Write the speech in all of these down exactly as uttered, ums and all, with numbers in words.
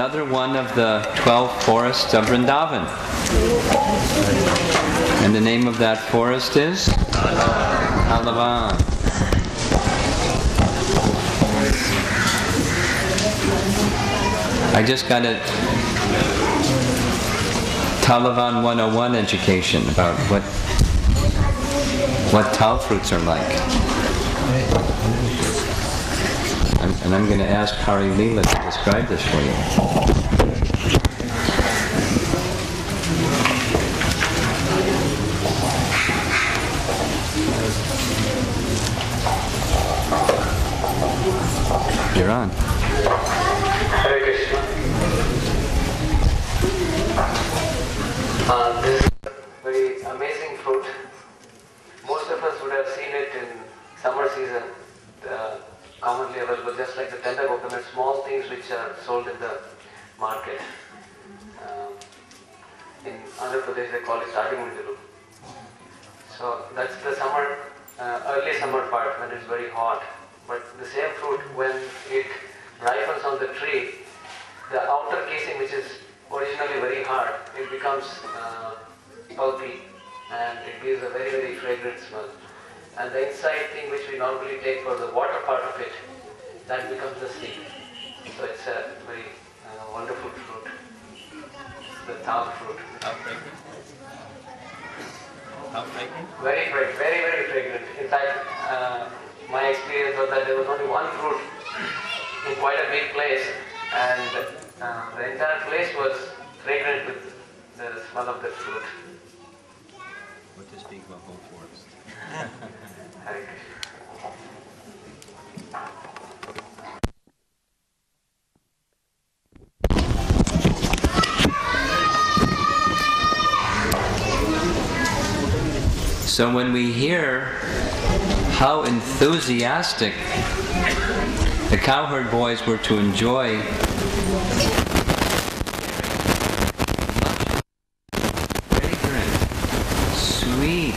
Another one of the twelve forests of Vrindavan. And the name of that forest is? Talavan. I just got a Talavan one oh one education about what what tal fruits are like. And I'm going to ask Hari Leela to describe this for you. You're on. Hare Krishna. Uh, this is a very amazing fruit. Most of us would have seen it in summer season. Uh, commonly available, just like the tender coconut, small things which are sold in the market. Uh, in Andhra Pradesh they call it Adimundilu. So that's the summer, uh, early summer part when it's very hot. But the same fruit, when it ripens on the tree, the outer casing, which is originally very hard, it becomes uh, pulpy and it gives a very, very fragrant smell. And the inside thing which we normally take for the water part of it, that becomes the seed. So it's a very uh, wonderful fruit, the tal fruit. How fragrant? How fragrant? Very fragrant, very, very fragrant. In fact, uh, my experience was that there was only one fruit in quite a big place, and uh, the entire place was fragrant with the smell of the fruit. What to speak about whole forest? Hare Krishna. So when we hear how enthusiastic the cowherd boys were to enjoy fragrant, sweet,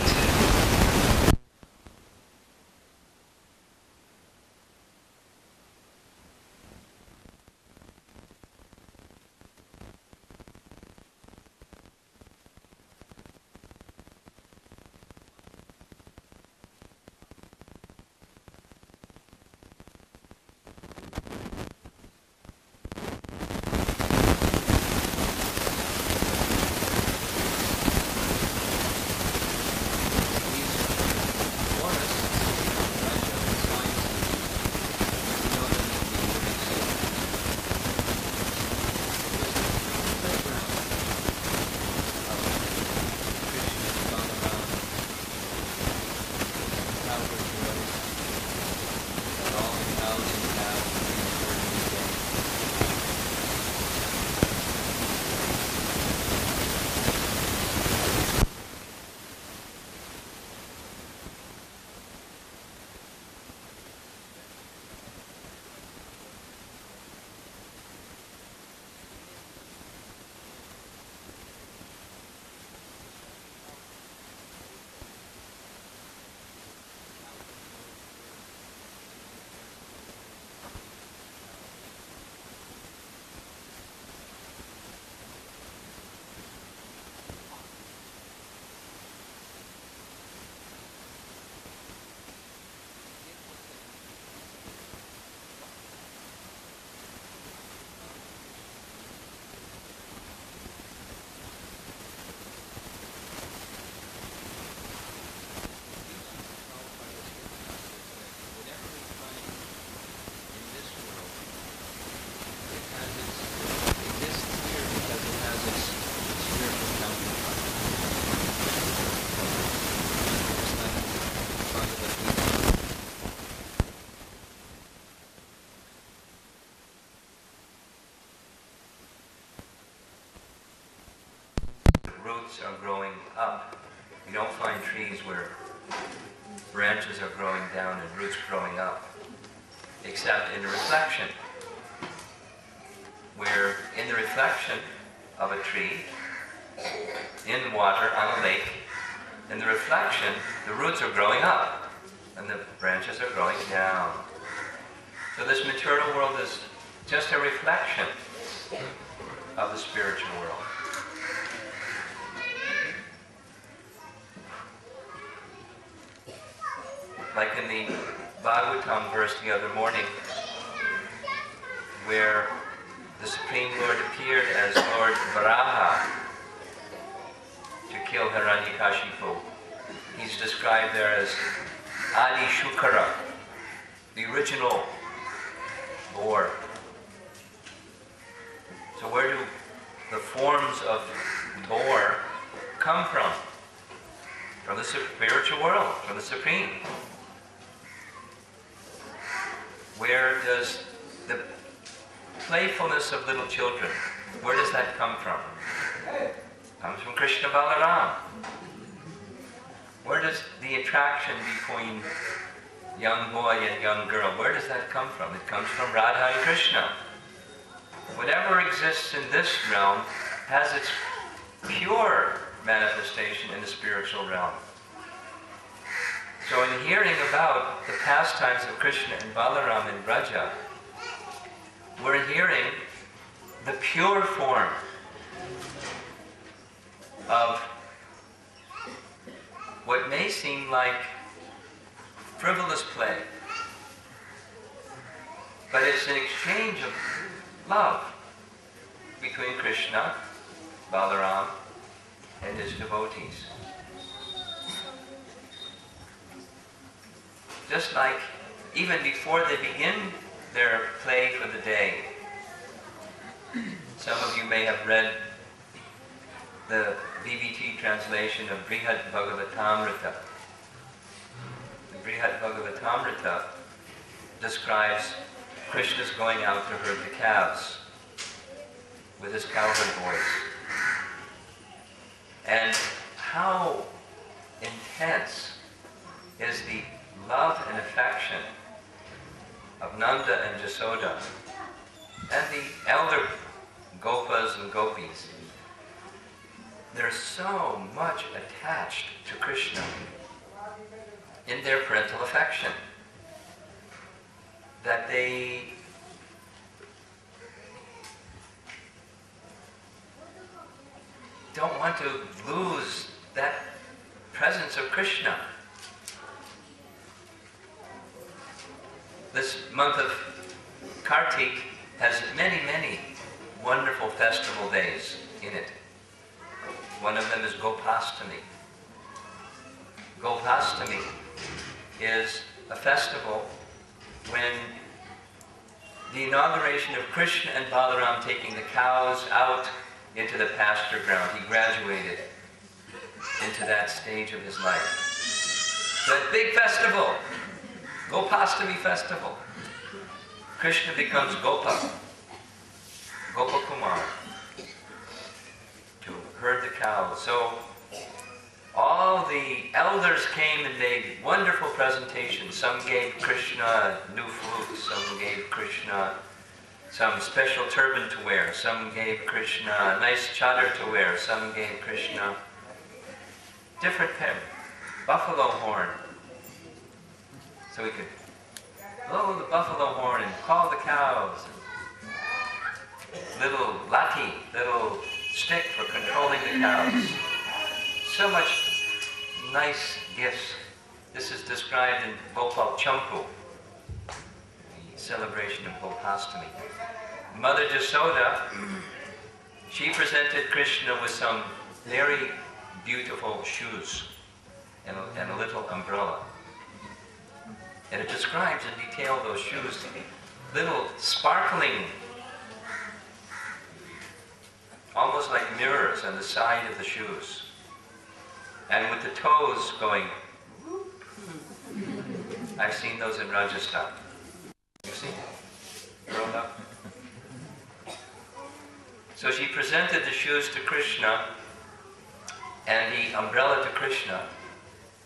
are growing up. You don't find trees where branches are growing down and roots growing up, except in reflection, where in the reflection of a tree, in water, on a lake, in the reflection, the roots are growing up and the branches are growing down. So this material world is just a reflection of the spiritual world. Like in the Bhagavatam verse the other morning, where the Supreme Lord appeared as Lord Varaha to kill Hiranyakashipu. He's described there as Adi Shukara, the original Lord. So where do the forms of Lord come from? From the spiritual world, from the Supreme. Where does the playfulness of little children, where does that come from? It comes from Krishna Balarama. Where does the attraction between young boy and young girl, where does that come from? It comes from Radha and Krishna. Whatever exists in this realm has its pure manifestation in the spiritual realm. So in hearing about the pastimes of Krishna and Balaram and Braja, we're hearing the pure form of what may seem like frivolous play, but it's an exchange of love between Krishna, Balaram, and his devotees. Just like even before they begin their play for the day, some of you may have read the B B T translation of Brihad Bhagavatamrita. The Brihad Bhagavatamrita describes Krishna's going out to herd the calves with his cowherd voice. And how intense is the love and affection of Nanda and Yasoda and the elder Gopas and Gopis. They're so much attached to Krishna in their parental affection that they don't want to lose that presence of Krishna. This month of Kartik has many, many wonderful festival days in it. One of them is Gopastami. Gopastami is a festival when the inauguration of Krishna and Balaram taking the cows out into the pasture ground. He graduated into that stage of his life. That big festival, Gopastami festival. Krishna becomes Gopa, Gopa Kumar, to herd the cows. So all the elders came and made wonderful presentations. Some gave Krishna new flutes, some gave Krishna some special turban to wear, some gave Krishna a nice chadar to wear, some gave Krishna different pep, buffalo horn. So we could blow the buffalo horn and call the cows. Little lathi, little stick for controlling the cows. So much nice gifts. This is described in Gopal Champu, the celebration of Gopastami. Mother Yasoda, she presented Krishna with some very beautiful shoes and a, and a little umbrella. And it describes in detail those shoes, little sparkling, almost like mirrors on the side of the shoes. And with the toes going, I've seen those in Rajasthan. You've seen them? Grown up. So she presented the shoes to Krishna and the umbrella to Krishna.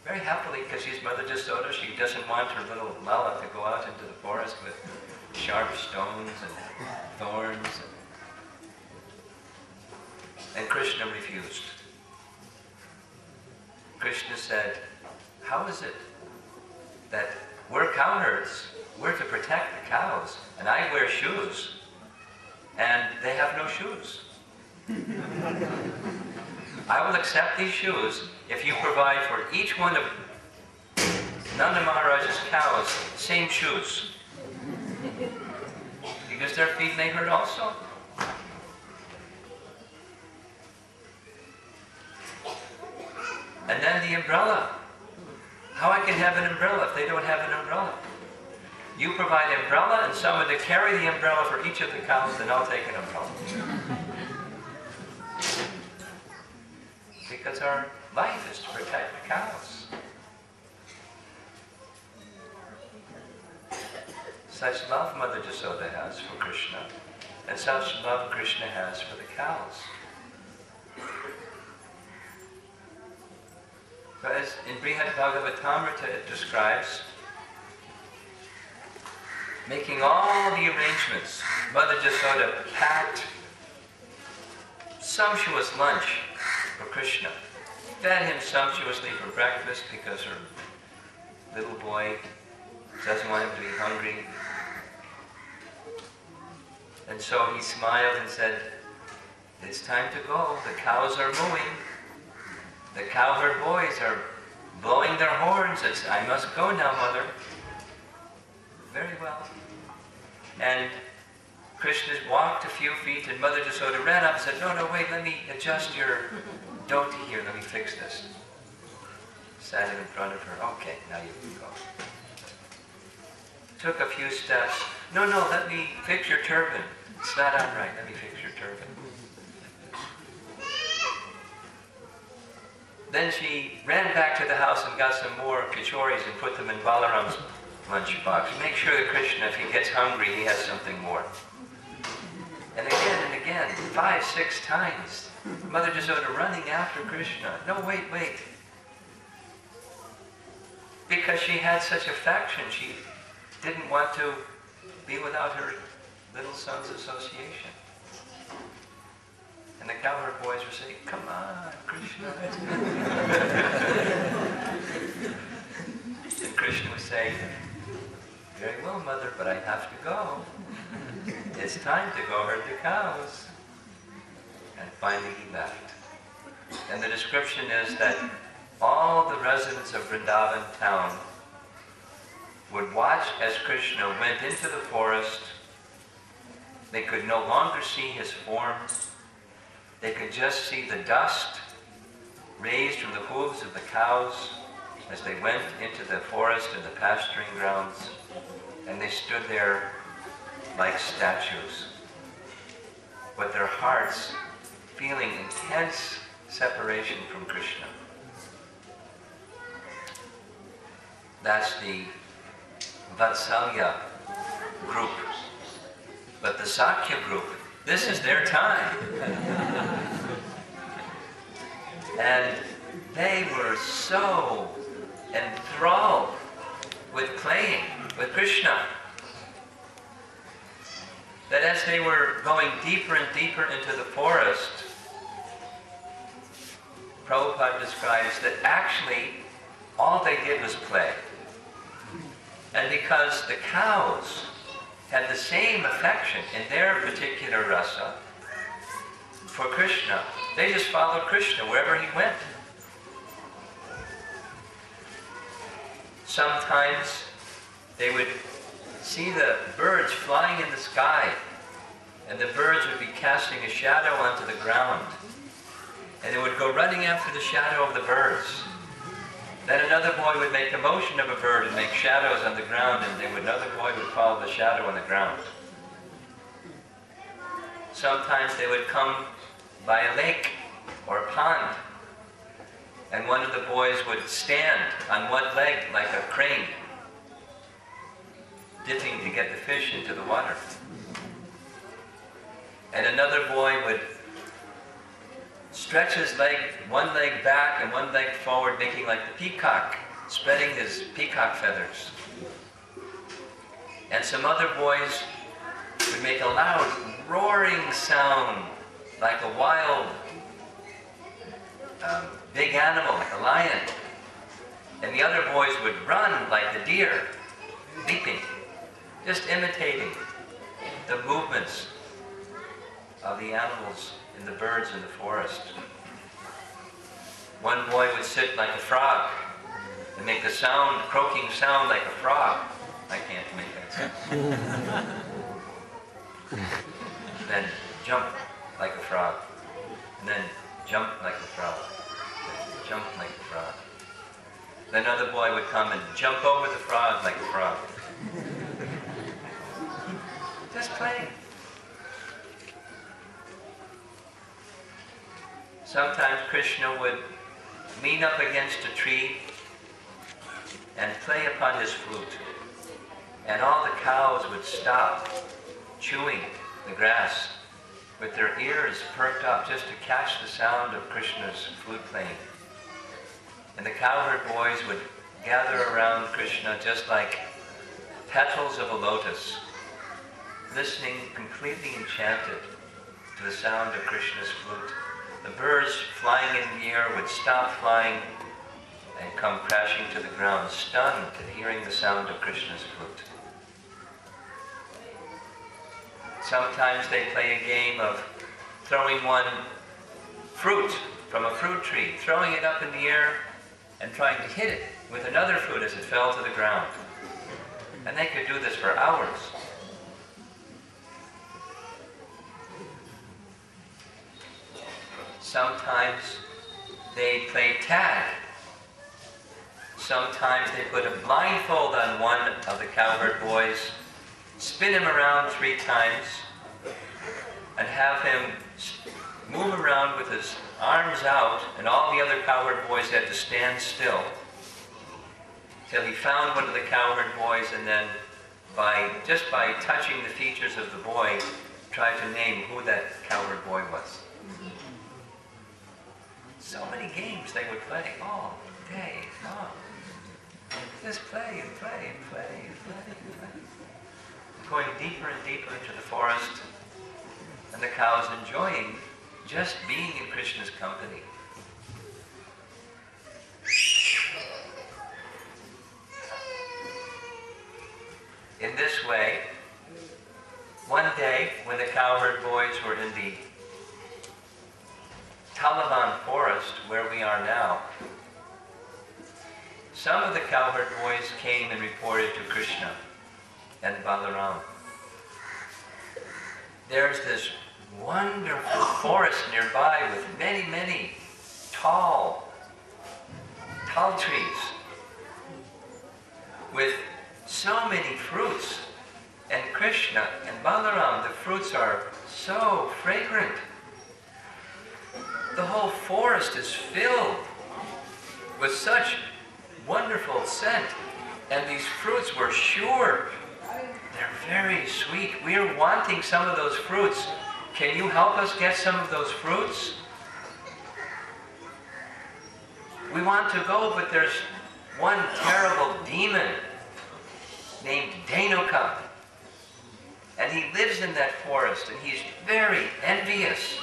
Very happily, because she's Mother Yasoda, she doesn't want her little Lala to go out into the forest with sharp stones and thorns. And, and Krishna refused. Krishna said, how is it that we're cowherds, we're to protect the cows, and I wear shoes, and they have no shoes. I will accept these shoes if you provide for each one of Nanda Maharaj's cows same shoes, because their feet may hurt also. And then the umbrella. How I can have an umbrella if they don't have an umbrella? You provide an umbrella and someone to carry the umbrella for each of the cows, then I'll take an umbrella. Because our life is to protect the cows. Such love Mother Yasoda has for Krishna, and such love Krishna has for the cows. But as in Brihad Bhagavatamrita it describes making all the arrangements. Mother Yasoda packed sumptuous lunch for Krishna, fed him sumptuously for breakfast because her little boy doesn't want him to be hungry. And so he smiled and said, "It's time to go. The cows are mooing. The cowherd boys are blowing their horns. It's, I must go now, Mother." Very well. And Krishna walked a few feet, and Mother Yasoda ran up and said, "No, no, wait, let me adjust your dhoti here. Let me fix this." Sat him in front of her. "Okay, now you can go." Took a few steps. "No, no, let me fix your turban. It's not upright. Let me fix your turban." Then she ran back to the house and got some more kachoris and put them in Balarama's lunchbox. Make sure that Krishna, if he gets hungry, he has something more. And again and again, five, six times, Mother Yasoda running after Krishna. "No, wait, wait." Because she had such affection, she didn't want to be without her little son's association. And the cowherd boys were saying, "Come on, Krishna." And Krishna was saying, "Very well, Mother, but I have to go. It's time to go herd the cows." And finally he left. And the description is that all the residents of Vrindavan town would watch as Krishna went into the forest. They could no longer see his form. They could just see the dust raised from the hooves of the cows as they went into the forest and the pasturing grounds, and they stood there like statues, with their hearts feeling intense separation from Krishna. That's the Vatsalya group. But the Sakya group, this is their time. And they were so enthralled with playing with Krishna that as they were going deeper and deeper into the forest, Prabhupada describes that actually all they did was play. And because the cows had the same affection in their particular rasa for Krishna, they just followed Krishna wherever he went. Sometimes they would see the birds flying in the sky, and the birds would be casting a shadow onto the ground, and they would go running after the shadow of the birds. Then another boy would make the motion of a bird and make shadows on the ground, and then another boy would follow the shadow on the ground. Sometimes they would come by a lake or a pond, and one of the boys would stand on one leg like a crane, dipping to get the fish into the water. And another boy would stretch his leg, one leg back and one leg forward, making like the peacock, spreading his peacock feathers. And some other boys would make a loud roaring sound, like a wild um, big animal, like a lion. And the other boys would run like the deer, leaping, just imitating the movements of the animals and the birds in the forest. One boy would sit like a frog and make the sound, croaking sound like a frog. I can't make that sound. Then jump like a frog. And then jump like a frog. Then jump like a frog. Then another boy would come and jump over the frog like a frog. Just playing. Sometimes Krishna would lean up against a tree and play upon his flute. And all the cows would stop chewing the grass with their ears perked up just to catch the sound of Krishna's flute playing. And the cowherd boys would gather around Krishna just like petals of a lotus, listening completely enchanted to the sound of Krishna's flute. The birds flying in the air would stop flying and come crashing to the ground, stunned at hearing the sound of Krishna's flute. Sometimes they play a game of throwing one fruit from a fruit tree, throwing it up in the air and trying to hit it with another fruit as it fell to the ground. And they could do this for hours. Sometimes they play tag. Sometimes they put a blindfold on one of the cowherd boys, spin him around three times, and have him move around with his arms out, and all the other cowherd boys had to stand still till he found one of the cowherd boys, and then by just by touching the features of the boy, tried to name who that cowherd boy was. So many games they would play all day long. Just play and play and play and play and play. Going deeper and deeper into the forest, and the cows enjoying just being in Krishna's company. In this way, one day when the cowherd boys were in the Talavan forest, where we are now, some of the cowherd boys came and reported to Krishna and Balarama, "There's this wonderful forest nearby with many, many tall, tall trees with so many fruits. And Krishna and Balarama, the fruits are so fragrant. The whole forest is filled with such wonderful scent, and these fruits were sure. They're very sweet. We're wanting some of those fruits. Can you help us get some of those fruits? We want to go, but there's one terrible demon named Dhenukasura, and he lives in that forest, and he's very envious.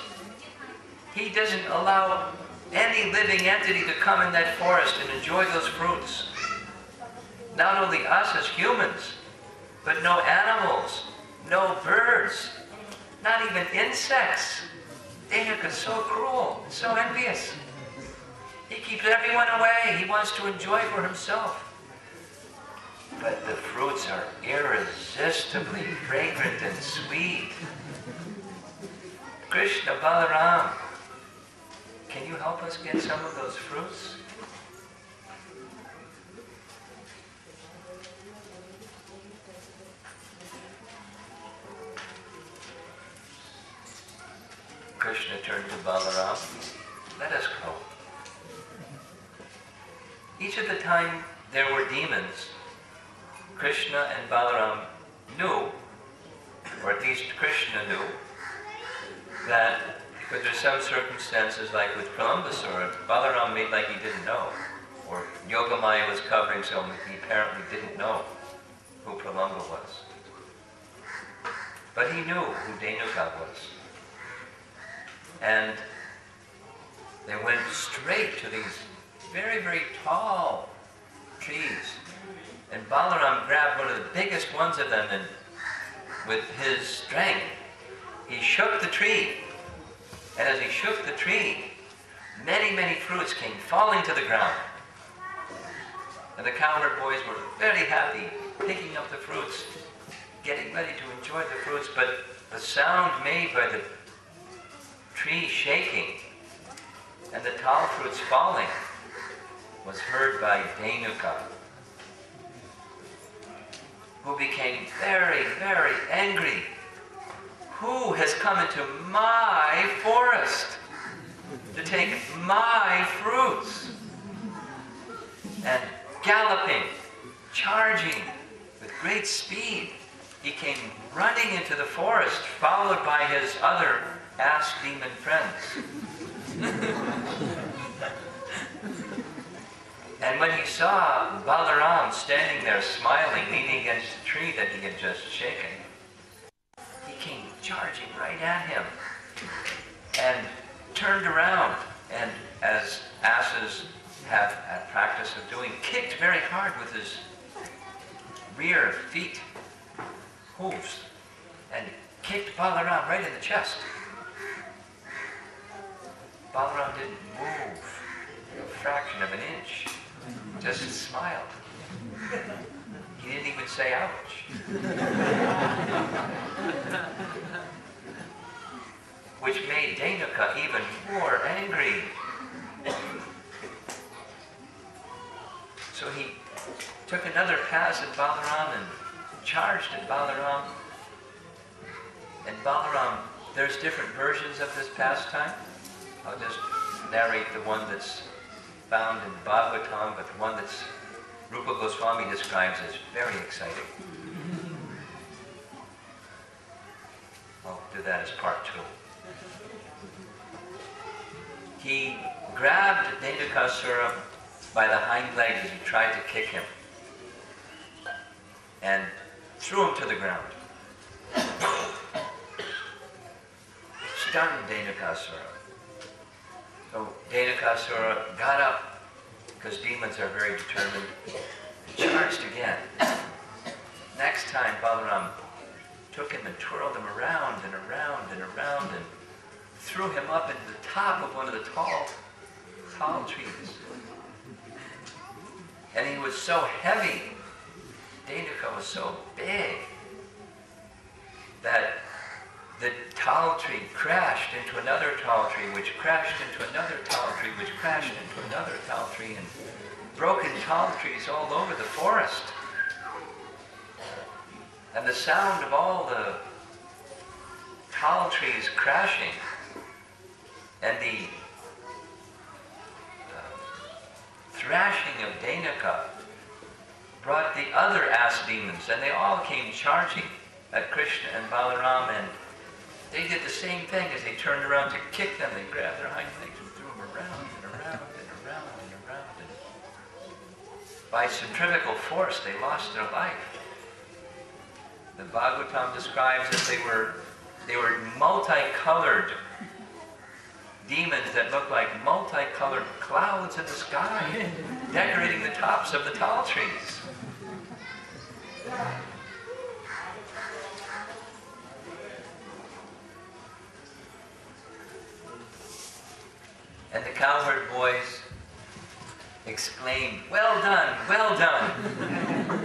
He doesn't allow any living entity to come in that forest and enjoy those fruits. Not only us as humans, but no animals, no birds, not even insects. Dhenukasura is so cruel, so envious. He keeps everyone away. He wants to enjoy for himself. But the fruits are irresistibly fragrant and sweet. Krishna, Balarama, can you help us get some of those fruits?" Krishna turned to Balarama, "Let us go." Each of the time there were demons, Krishna and Balarama knew, or at least Krishna knew, that because there's some circumstances, like with Prambasura, Balarama made like he didn't know, or Yogamaya was covering something, he apparently didn't know who Pralamba was. But he knew who Dhenukasura was. And they went straight to these very, very tall trees. And Balarama grabbed one of the biggest ones of them, and with his strength, he shook the tree. And as he shook the tree, many, many fruits came falling to the ground. And the cowherd boys were very happy, picking up the fruits, getting ready to enjoy the fruits, but the sound made by the tree shaking and the tall fruits falling was heard by Dhenuka, who became very, very angry. Who has come into my forest to take my fruits? And galloping, charging with great speed, he came running into the forest, followed by his other ass demon friends. And when he saw Balaram standing there smiling, leaning against the tree that he had just shaken, he came charging right at him and turned around and, as asses have a practice of doing, kicked very hard with his rear feet, hooves, and kicked Balaram right in the chest. Balaram didn't move a fraction of an inch. Just smiled. He didn't even say, ouch. Which made Dhenuka even more angry. So he took another pass at Balaram and charged at Balaram. And Balaram, there's different versions of this pastime. I'll just narrate the one that's found in Bhagavatam, but the one that Rupa Goswami describes as very exciting. I'll do that as part two. He grabbed Dhenukasura by the hind leg as he tried to kick him and threw him to the ground. Stunned Dhenukasura. So Dhenukasura got up, because demons are very determined, and charged again. Next time, Balaram took him and twirled him around and around and around and threw him up into the top of one of the tall, tall trees. And he was so heavy, Dhenuka was so big, that the tall tree crashed into another tall tree, which crashed into another tall tree, which crashed into another tall tree, and broken tall trees all over the forest. And the sound of all the tall trees crashing and the uh, thrashing of Dhenuka brought the other ass demons, and they all came charging at Krishna and Balaram, and they did the same thing. As they turned around to kick them, they grabbed their hind legs and threw them around and around and around and around. And by centrifugal force, they lost their life. The Bhagavatam describes that they were, they were multicolored demons that looked like multicolored clouds in the sky, decorating the tops of the tall trees. And the cowherd boys exclaimed, "Well done, well done.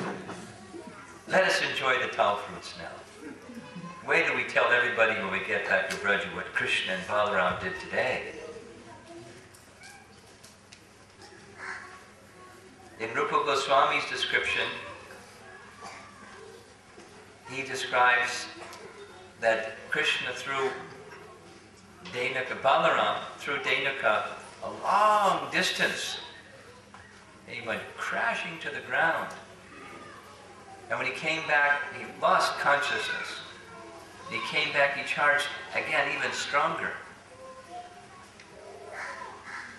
Let us enjoy the tall fruits now. Wait till we tell everybody when we get back to Braja what Krishna and Balaram did today." In Rupa Goswami's description, he describes that Krishna threw Dhenuka, Balaram threw Dhenuka a long distance, and he went crashing to the ground. And when he came back, he lost consciousness. When he came back, he charged again, even stronger.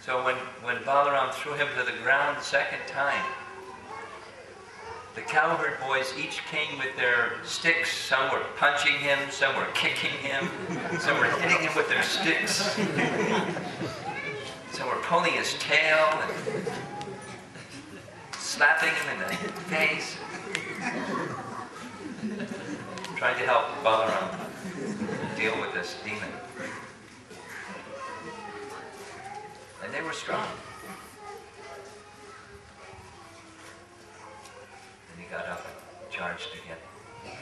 So when, when Balaram threw him to the ground the second time, the cowherd boys each came with their sticks. Some were punching him, some were kicking him, some were hitting him with their sticks. Some were pulling his tail and slapping him in the face, trying to help Balaram do deal with this demon. And they were strong. And he got up and charged again.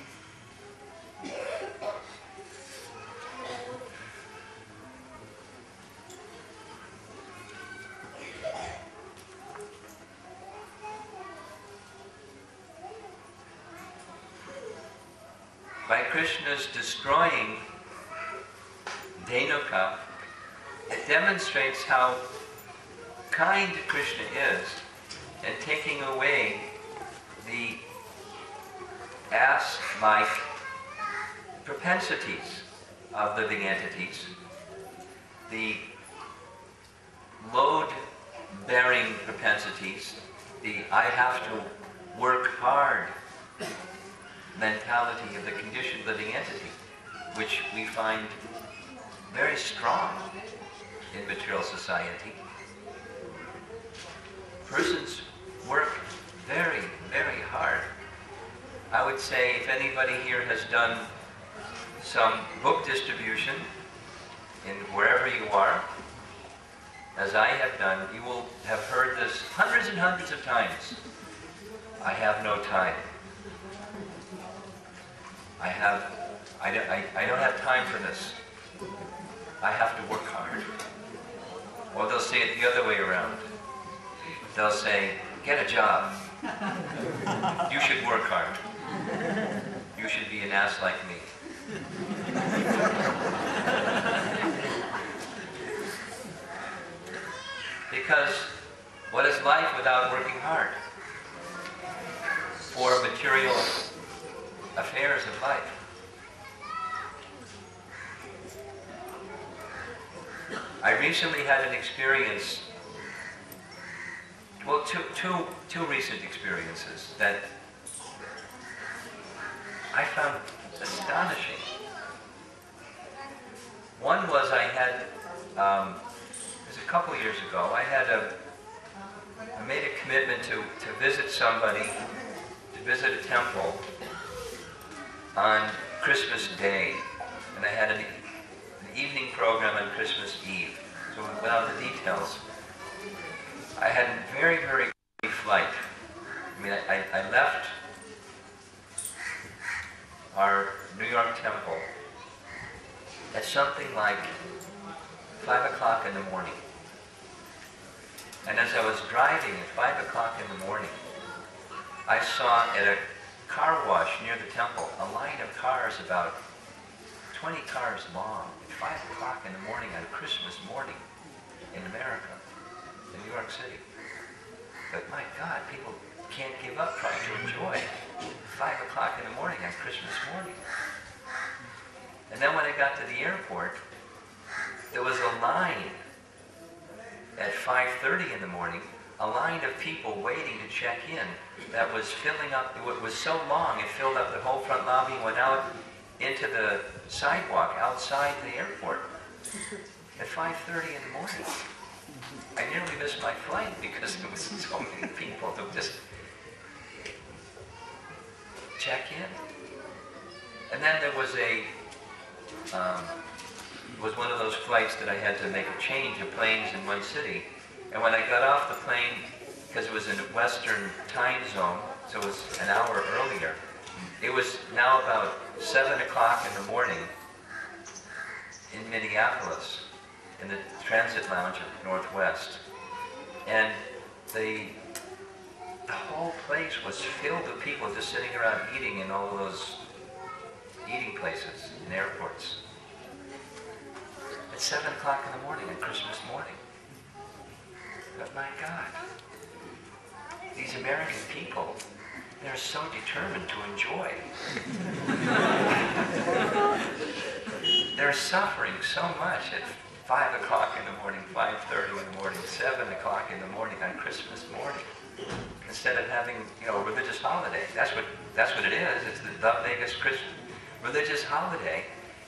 By Krishna's destroying Dhenuka, it demonstrates how kind Krishna is in taking away the ass-like propensities of living entities, the load-bearing propensities, the I have to work hard mentality of the conditioned living entity, which we find very strong in material society. Persons work very, very hard. I would say if anybody here has done some book distribution in wherever you are, as I have done, you will have heard this hundreds and hundreds of times. I have no time. I have, I don't, I, I don't have time for this. I have to work hard. Or they'll say it the other way around. They'll say, get a job. You should work hard. You should be an ass like me. Because what is life without working hard? For material affairs of life. I recently had an experience, well, two, two, two recent experiences that I found astonishing. One was I had, um, it was a couple years ago, I had a, I made a commitment to, to visit somebody, to visit a temple on Christmas Day, and I had an, an evening program on Christmas Eve. So without the details, I had a very, very early flight. I mean, I, I left our New York temple at something like five o'clock in the morning. And as I was driving at five o'clock in the morning, I saw at a car wash near the temple, a line of cars about twenty cars long at five o'clock in the morning on Christmas morning in America, in New York City. But my God, people can't give up trying to enjoy five o'clock in the morning on Christmas morning. And then when I got to the airport, there was a line at five thirty in the morning, a line of people waiting to check in that was filling up, it was so long it filled up the whole front lobby and went out into the sidewalk outside the airport at five thirty in the morning. I nearly missed my flight because there was so many people who just check in. And then there was a, um, it was one of those flights that I had to make a change of planes in one city. And when I got off the plane, because it was in the Western time zone, so it was an hour earlier, it was now about seven o'clock in the morning in Minneapolis, in the transit lounge at Northwest. And the, the whole place was filled with people just sitting around eating in all those eating places in airports. At seven o'clock in the morning, on Christmas morning. But my God, these American people, they're so determined to enjoy. They're suffering so much at five o'clock in the morning, five thirty in the morning, seven o'clock in the morning on Christmas morning, instead of having, you know, a religious holiday. That's what, that's what it is. It's the, the Vegas Christian religious holiday,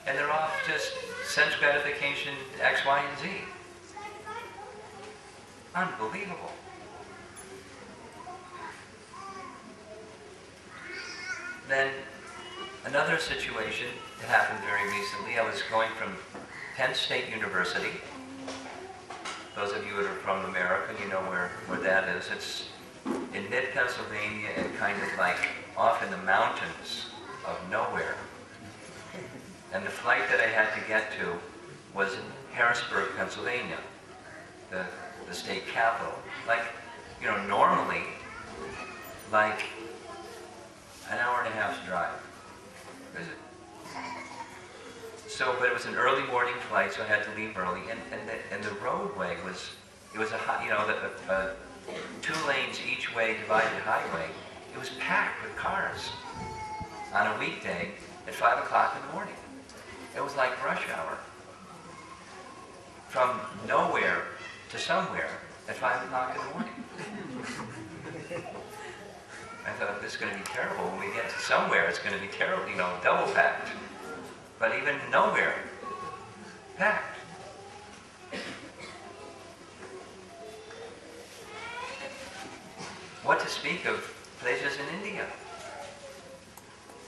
and they're off just sense gratification, X, Y, and Z. Unbelievable. Then Another situation that happened very recently, I was going from Penn State University. Those of you that are from America, you know where, where that is. It's in mid-Pennsylvania and kind of like off in the mountains of nowhere. And the flight that I had to get to was in Harrisburg, Pennsylvania, the, the state capital. Like, you know, normally, like an hour and a half's drive. Is it? So, but it was an early morning flight, so I had to leave early. And, and, the, and the roadway was, it was a high, you know, the, uh, two lanes each way divided highway. It was packed with cars on a weekday at five o'clock in the morning. It was like rush hour. From nowhere to somewhere at five o'clock in the morning. I thought, this is going to be terrible. When we get to somewhere, it's going to be terrible, you know, double packed. But even nowhere, packed. What to speak of places in India?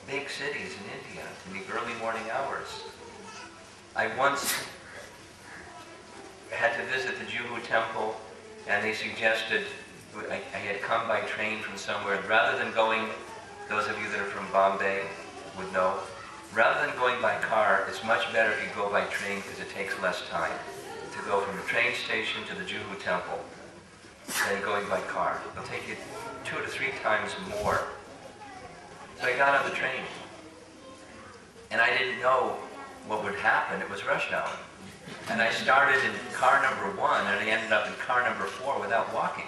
Big cities in India in the early morning hours. I once had to visit the Juhu temple, and they suggested, I, I had come by train from somewhere, rather than going, those of you that are from Bombay would know, rather than going by car, it's much better if you go by train because it takes less time to go from the train station to the Juhu temple than going by car. It'll take you two to three times more. So I got on the train, and I didn't know what would happen. It was rush hour. And I started in car number one, and I ended up in car number four without walking.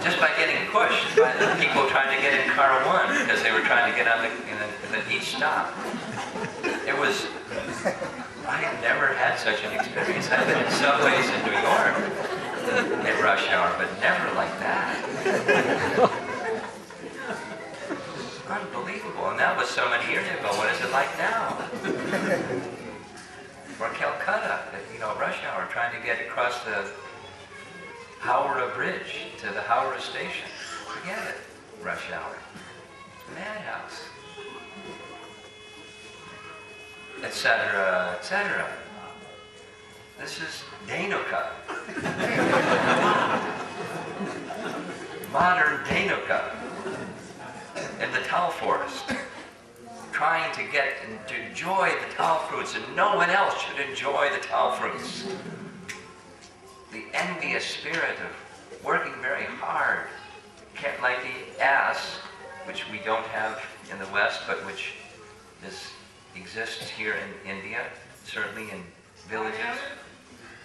Just by getting pushed by the people trying to get in car one, because they were trying to get on the, in the, in the each stop. It was, I had never had such an experience. I've been in subways in New York at rush hour, but never like that. Unbelievable, and that was so many years ago. What is it like now? Or Calcutta, you know, rush hour, trying to get across the Howrah Bridge to the Howrah Station. Forget it, rush hour. Madhouse. Etc., et cetera. This is Dhenuka. Modern Dhenuka. In the Tal forest, trying to get and to enjoy the Tal fruits, and no one else should enjoy the Tal fruits. The envious spirit of working very hard, can't like the ass, which we don't have in the West, but which is, exists here in India, certainly in villages.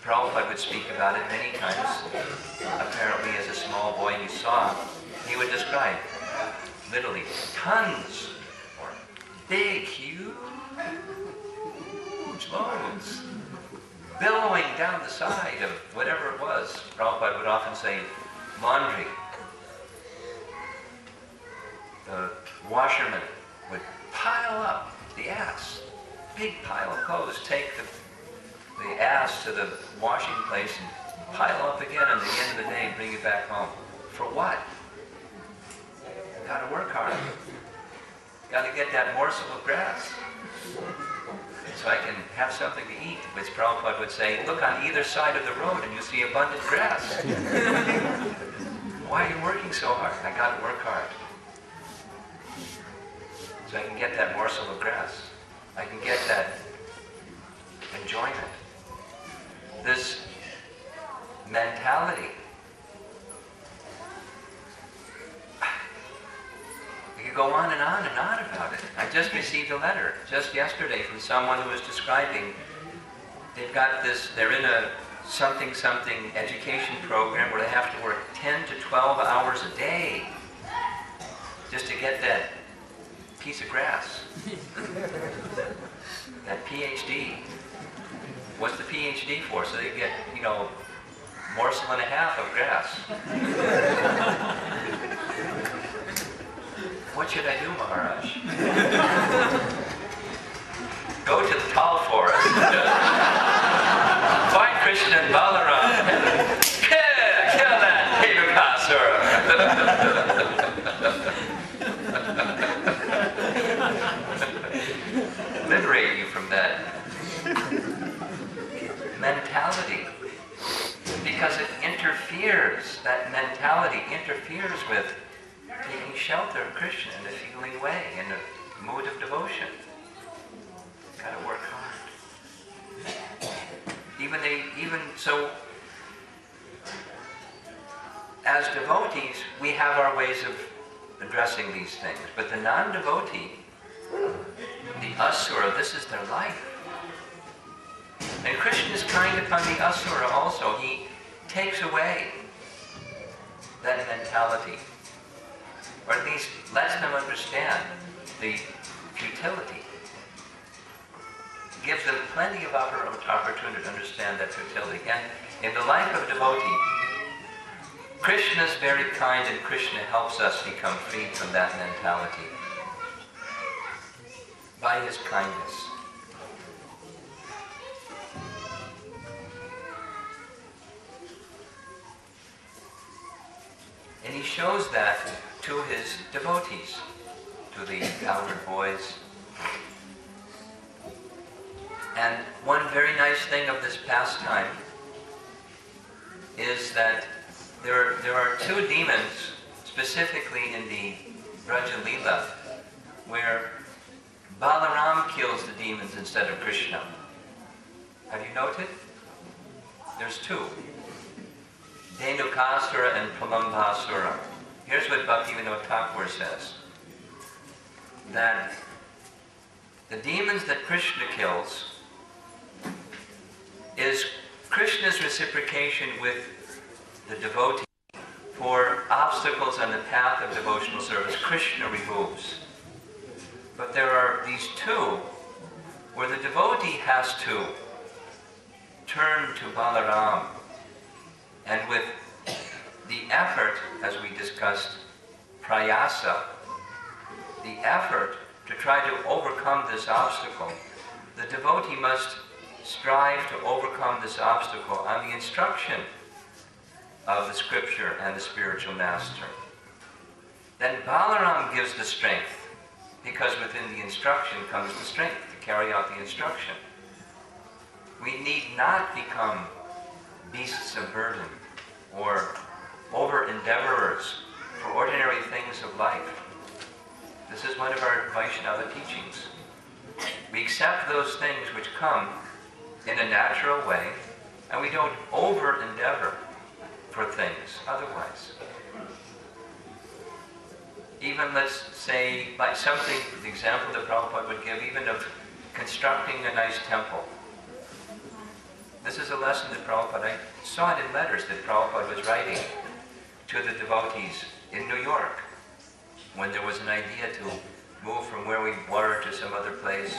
Prabhupada would speak about it many times. Apparently, as a small boy, you saw, he would describe literally tons, or big, huge loads billowing down the side of whatever it was. Prabhupada would often say, laundry. The washerman would pile up the ass, big pile of clothes, take the, the ass to the washing place and pile up again, and at the end of the day, and bring it back home. For what? Got to work hard. Got to get that morsel of grass so I can have something to eat. Which Prabhupada would say, look on either side of the road and you see abundant grass. Why are you working so hard? I got to work hard so I can get that morsel of grass. I can get that enjoyment. This mentality. You could go on and on and on about it. I just received a letter just yesterday from someone who was describing they've got this, they're in a something something education program where they have to work ten to twelve hours a day just to get that piece of grass. That P H D. What's the P H D for? So they get, you know, a morsel and a half of grass. What should I do, Maharaj? Go to the Tal forest. Find Krishna and Balarama. Kill, kill that Dhenukasura. from that mentality, because it interferes, that mentality interferes with taking shelter of Krishna in a feeling way, in a mood of devotion. Gotta work hard. Even they, even so, as devotees, we have our ways of addressing these things, but the non-devotee, the asura, this is their life. And Krishna is kind upon the asura also. He takes away that mentality, or at least lets them understand the futility. Gives them plenty of opportunity to understand that futility. And in the life of devotee, Krishna is very kind, and Krishna helps us become free from that mentality by his kindness. And he shows that to his devotees, to the cowherd boys. And one very nice thing of this pastime is that there, there are two demons, specifically in the Raja Leela, where Balaram kills the demons instead of Krishna. Have you noted? There's two. Dhenukasura and Pulambhasura. Here's what Bhakti Vinod Thakur says, that the demons that Krishna kills is Krishna's reciprocation with the devotee for obstacles on the path of devotional service. Krishna removes. But there are these two where the devotee has to turn to Balaram, and with the effort, as we discussed, prayasa, the effort to try to overcome this obstacle, the devotee must strive to overcome this obstacle on the instruction of the scripture and the spiritual master. Then Balaram gives the strength, because within the instruction comes the strength to carry out the instruction. We need not become beasts of burden or over-endeavorers for ordinary things of life. This is one of our Vaishnava teachings. We accept those things which come in a natural way, and we don't over-endeavor for things otherwise. Even, let's say, like something, the example that Prabhupada would give, even of constructing a nice temple. This is a lesson that Prabhupada, I saw it in letters that Prabhupada was writing to the devotees in New York, when there was an idea to move from where we were to some other place.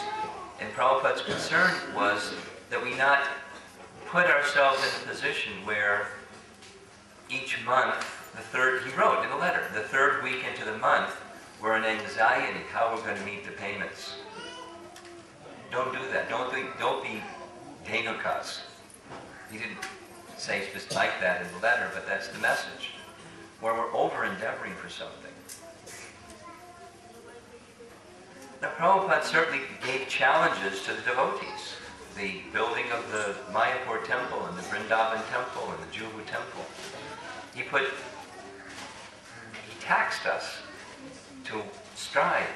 And Prabhupada's concern was that we not put ourselves in a position where each month, the third, he wrote in the letter, the third week into the month, we're in anxiety how we're going to meet the payments. Don't do that. Don't be, don't be Dhenukas. He didn't say just like that in the letter, but that's the message, where we're over-endeavoring for something. Now, Prabhupada certainly gave challenges to the devotees. The building of the Mayapur temple and the Vrindavan temple and the Juhu temple. He put, he taxed us to strive,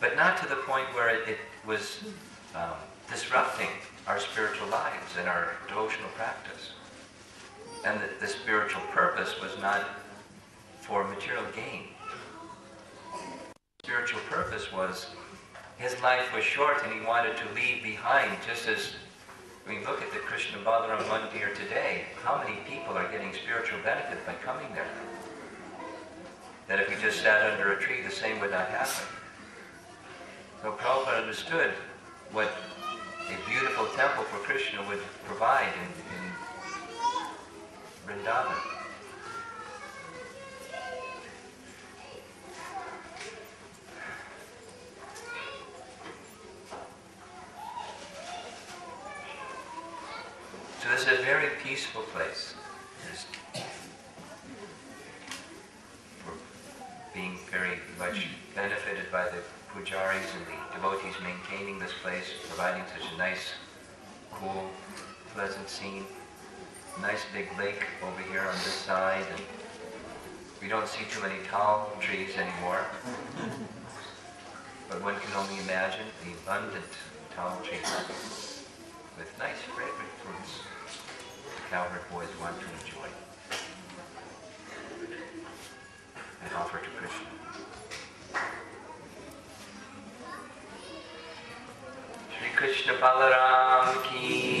but not to the point where it, it was um, disrupting our spiritual lives and our devotional practice. And that the spiritual purpose was not for material gain. Spiritual purpose was, his life was short and he wanted to leave behind, just as, I mean, look at the Krishna Balaram Mandir today. How many people are getting spiritual benefit by coming there? That if we just sat under a tree, the same would not happen. So Prabhupada understood what a beautiful temple for Krishna would provide in, in Vrindavan. So this is a very peaceful place for being very much benefited by the pujaris and the devotees maintaining this place, providing such a nice, cool, pleasant scene. Nice big lake over here on this side, and we don't see too many tall trees anymore. But one can only imagine the abundant tall trees with nice fragrant fruits the cowherd boys want to enjoy and offer to Krishna. Shri Krishna Balaram ki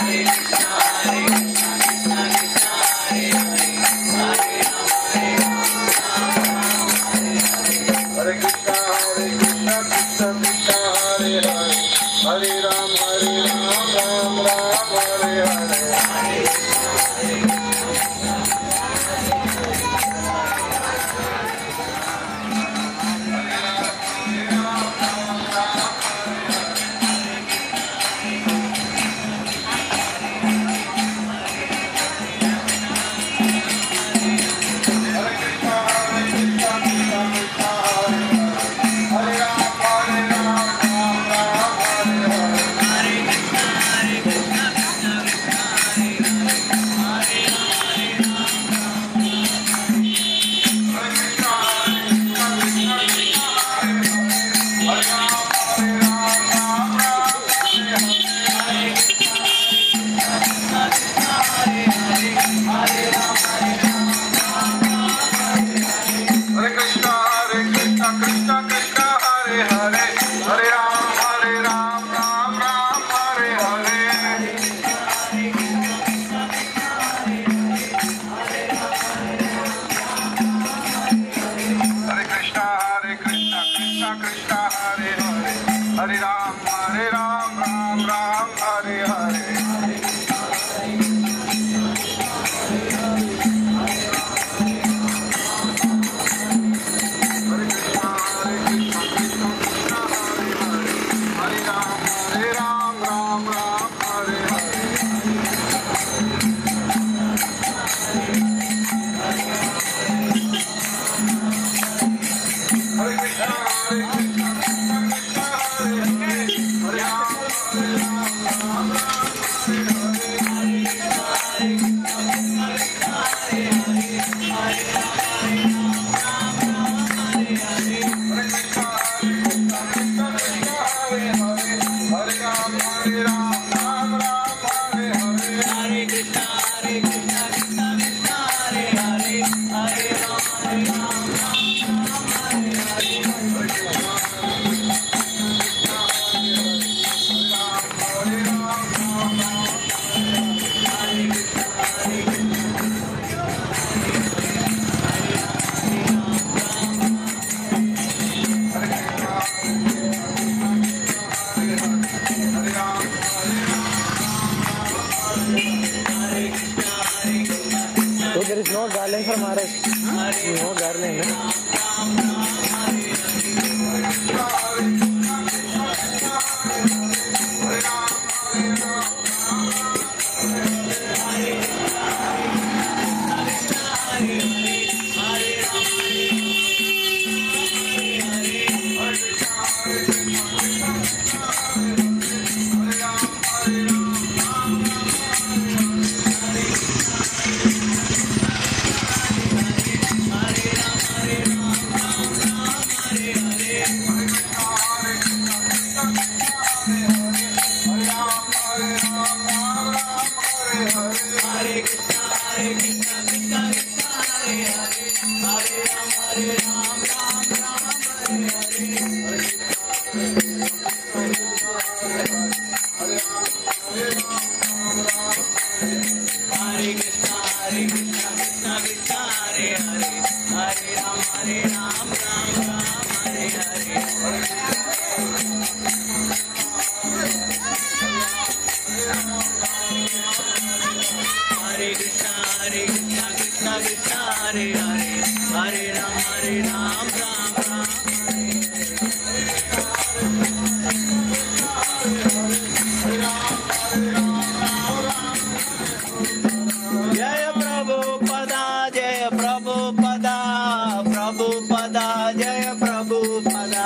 Hare Krishna, Hare Krishna, Krishna Krishna, Hare Hare, Hare Ram, Hare Ram, Ram Ram, Hare Hare. Jaya Prabhupada, Jaya Prabhupada, Prabhupada, Jaya Prabhupada.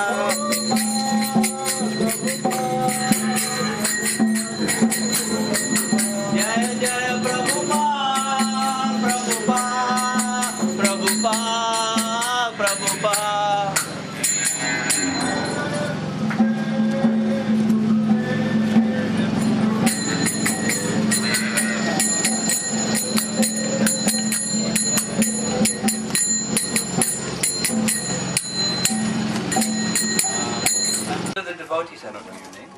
Devotees, I don't know your name.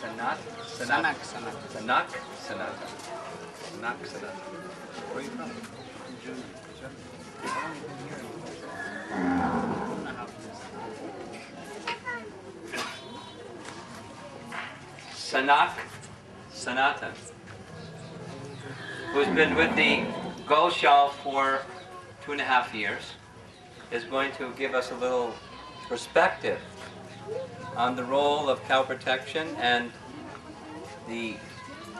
Sanat? Sanat? Sanat? Sanat? Sanat? Sanat? Sanat? Where are you from? Sanak Sanatan, who's been with the Goshala for two and a half years, is going to give us a little perspective on the role of cow protection and the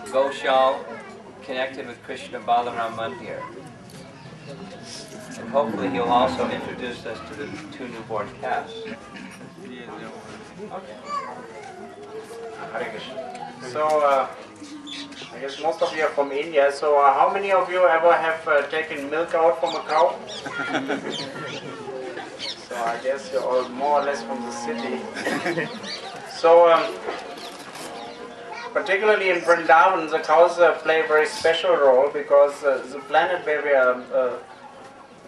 Goshala connected with Krishna Balaram Mandir. And hopefully he'll also introduce us to the two newborn calves. Okay. Hare Krishna. So, uh, I guess most of you are from India, so uh, how many of you ever have uh, taken milk out from a cow? So I guess you're all more or less from the city. So, um, particularly in Vrindavan, the cows uh, play a very special role because uh, the planet where we are uh,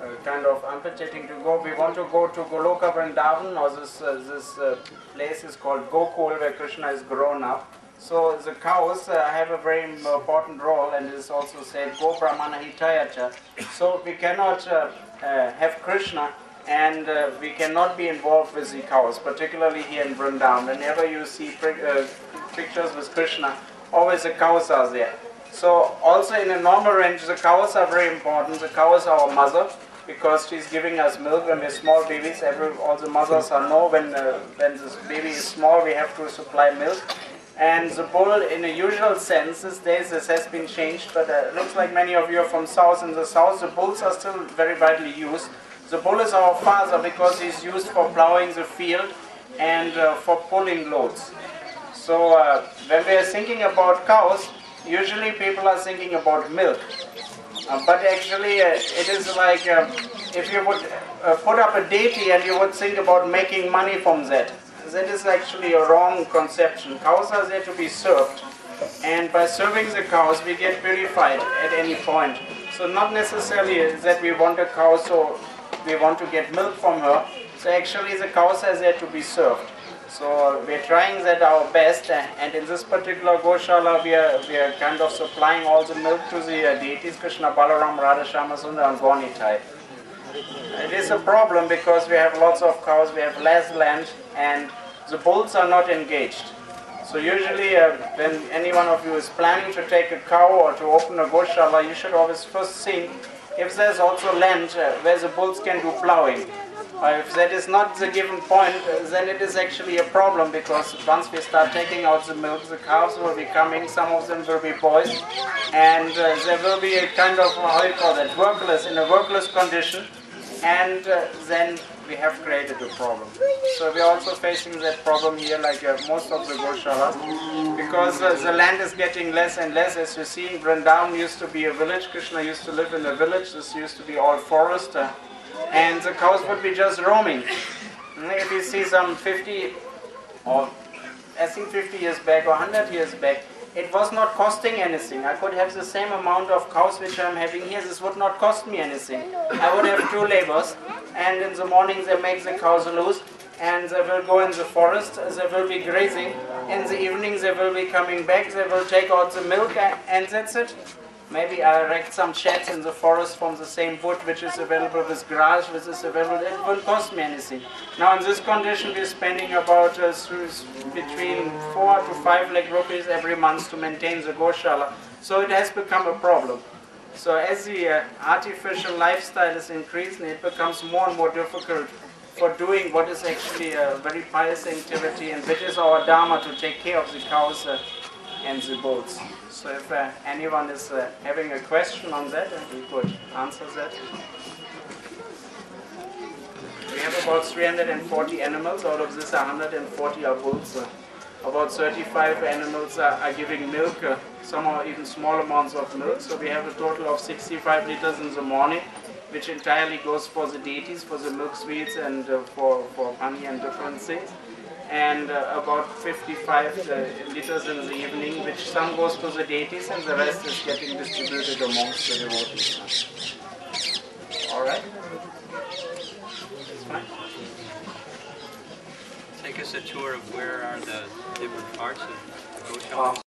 uh, kind of unpretending to go, we want to go to Goloka Vrindavan, or this, uh, this uh, place is called Gokul, where Krishna is grown up. So the cows uh, have a very important role, and it is also said, Go Brahmana Hitayacha. So we cannot uh, uh, have Krishna and uh, we cannot be involved with the cows, particularly here in Vrindavan. Whenever you see uh, pictures with Krishna, always the cows are there. So also in a normal range, the cows are very important. The cow is our mother because she's giving us milk when we're small babies. Every, all the mothers are know when, uh, when this baby is small, we have to supply milk. And the bull, in a usual sense, these days this has been changed, but it uh, looks like many of you are from south. In the south, the bulls are still very widely used. The bull is our father because he's used for plowing the field and uh, for pulling loads. So uh, when we are thinking about cows, usually people are thinking about milk. Uh, but actually uh, it is like uh, if you would uh, put up a deity and you would think about making money from that. That is actually a wrong conception. Cows are there to be served. And by serving the cows, we get purified at any point. So not necessarily that we want a cow so we want to get milk from her, so actually the cows are there to be served. So we're trying that our best, and in this particular Goshala we are, we are kind of supplying all the milk to the deities, Krishna, Balaram, Radha, Shama, Sundar and Gornitai. It is a problem because we have lots of cows, we have less land, and the bulls are not engaged. So usually uh, when any one of you is planning to take a cow or to open a Goshala, you should always first think if there's also land uh, where the bulls can do plowing. Uh, if that is not the given point, uh, then it is actually a problem, because once we start taking out the milk, the calves will be coming, some of them will be boys, and uh, there will be a kind of, how you call that, workless, in a workless condition, and uh, then we have created a problem. So we are also facing that problem here, like uh, most of the Goshalas, because uh, the land is getting less and less. As you see, Vrindavan used to be a village, Krishna used to live in a village, this used to be all forest, uh, and the cows would be just roaming. If you see some fifty, or I think fifty years back or one hundred years back, it was not costing anything. I could have the same amount of cows which I'm having here. This would not cost me anything. I would have two labors, and in the morning they make the cows loose, and they will go in the forest, they will be grazing, in the evening they will be coming back, they will take out the milk, and that's it. Maybe I erect some sheds in the forest from the same wood which is available with grass, which is available, it won't cost me anything. Now in this condition we are spending about uh, between four to five lakh rupees every month to maintain the Goshala. So it has become a problem. So as the uh, artificial lifestyle is increasing, it becomes more and more difficult for doing what is actually a very pious activity and which is our dharma to take care of the cows uh, and the goats. So if uh, anyone is uh, having a question on that, we could answer that. We have about three hundred forty animals, out of this one hundred forty are bulls. Uh, about thirty-five animals are, are giving milk, uh, some are even small amounts of milk. So we have a total of sixty-five liters in the morning, which entirely goes for the deities, for the milk sweets and uh, for, for honey and different things. And uh, about fifty-five uh, liters in the evening, which some goes to the deities and the rest is getting distributed amongst the devotees. Alright? That's fine. Take us a tour of where are the different parts of the Goshala.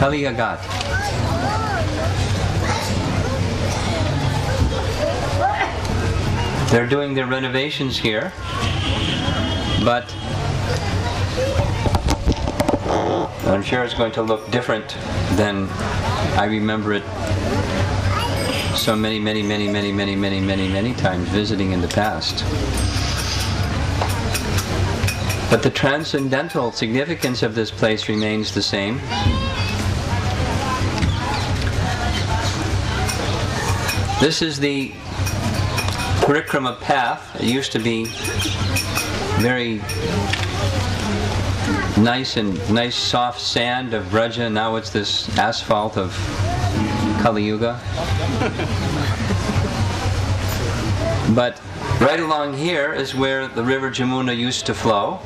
Kalia-ghat. They're doing their renovations here, but I'm sure it's going to look different than I remember it so many, many, many, many, many, many, many, many times visiting in the past. But the transcendental significance of this place remains the same. This is the Parikrama path. It used to be very nice and nice soft sand of Vraja, now it's this asphalt of Kali Yuga. But right along here is where the river Jamuna used to flow,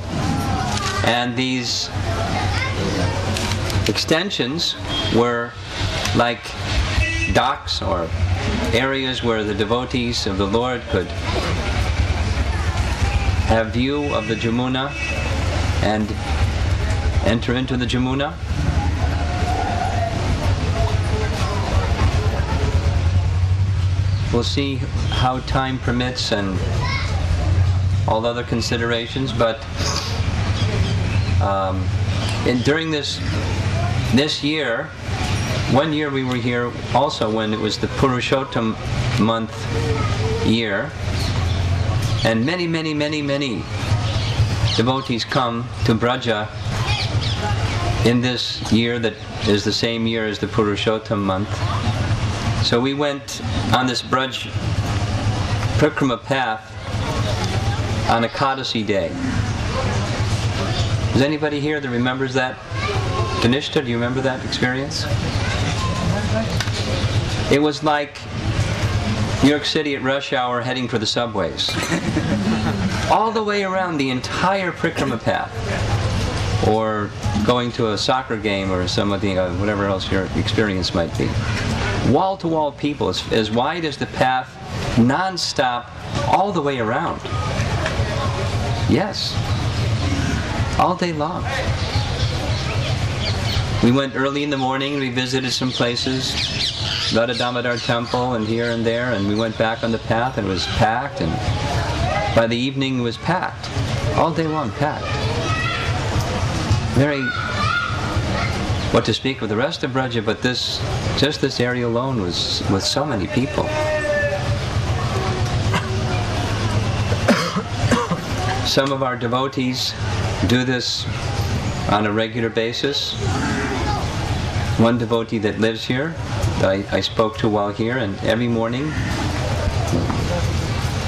and these extensions were like docks or areas where the devotees of the Lord could have view of the Jamuna and enter into the Jamuna. We'll see how time permits and all other considerations, but um, and during this this year, one year we were here also when it was the Purushottam month year, and many, many, many, many devotees come to Braja in this year that is the same year as the Purushottam month. So we went on this Braj Parikrama path on Ekadasi day. Is anybody here that remembers that? Tanishta, do you remember that experience? It was like New York City at rush hour heading for the subways. All the way around the entire Parikrama path. Or going to a soccer game or something, uh, whatever else your experience might be. Wall-to-wall people, as, as wide as the path, non-stop, all the way around. Yes. All day long. We went early in the morning, we visited some places, Radha Damodar temple and here and there, and we went back on the path and it was packed, and by the evening it was packed. All day long, packed. Very... what to speak of the rest of Braja, but this, just this area alone was with so many people. Some of our devotees do this on a regular basis. One devotee that lives here, that I, I spoke to while here, and every morning,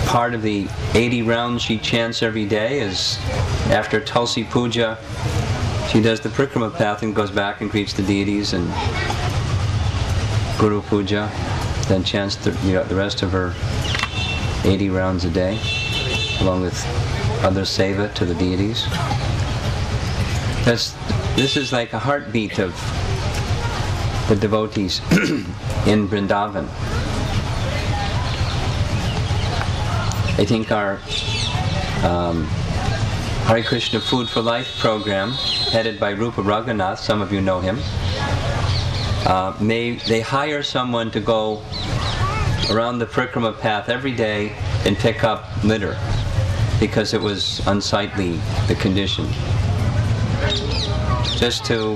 part of the eighty rounds she chants every day is after Tulsi Puja. She does the Parikrama path and goes back and greets the deities and Guru Puja, then chants the, you know, the rest of her eighty rounds a day, along with other seva to the deities. That's, this is like a heartbeat of the devotees in Vrindavan. I think our um, Hare Krishna Food for Life program, headed by Rupa Raghunath, some of you know him, uh, they, they hire someone to go around the Parikrama path every day and pick up litter because it was unsightly, the condition, just to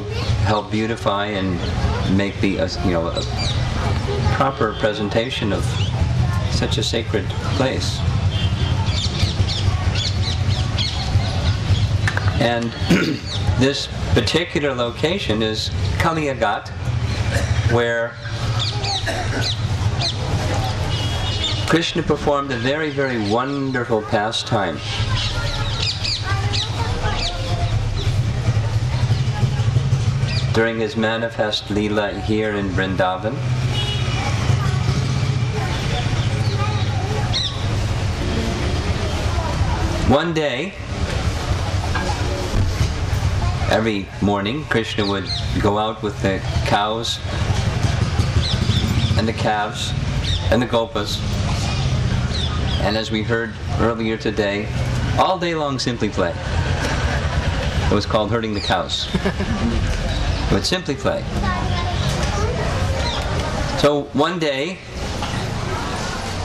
help beautify and make the, uh, you know, a proper presentation of such a sacred place. And this particular location is Kalia-ghat, where Krishna performed a very, very wonderful pastime. During his manifest Leela here in Vrindavan, one day, every morning, Krishna would go out with the cows and the calves and the gopas. And as we heard earlier today, all day long simply play. It was called herding the cows. But simply play. So one day,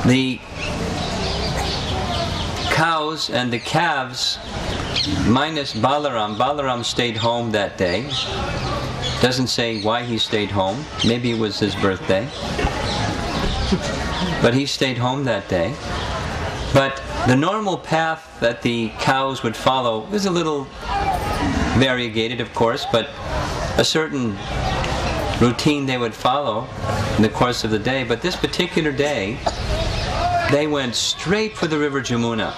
the cows and the calves, minus Balaram. Balaram stayed home that day. Doesn't say why he stayed home. Maybe it was his birthday. But he stayed home that day. But the normal path that the cows would follow was a little variegated, of course, but a certain routine they would follow in the course of the day. But this particular day, they went straight for the river Jamuna.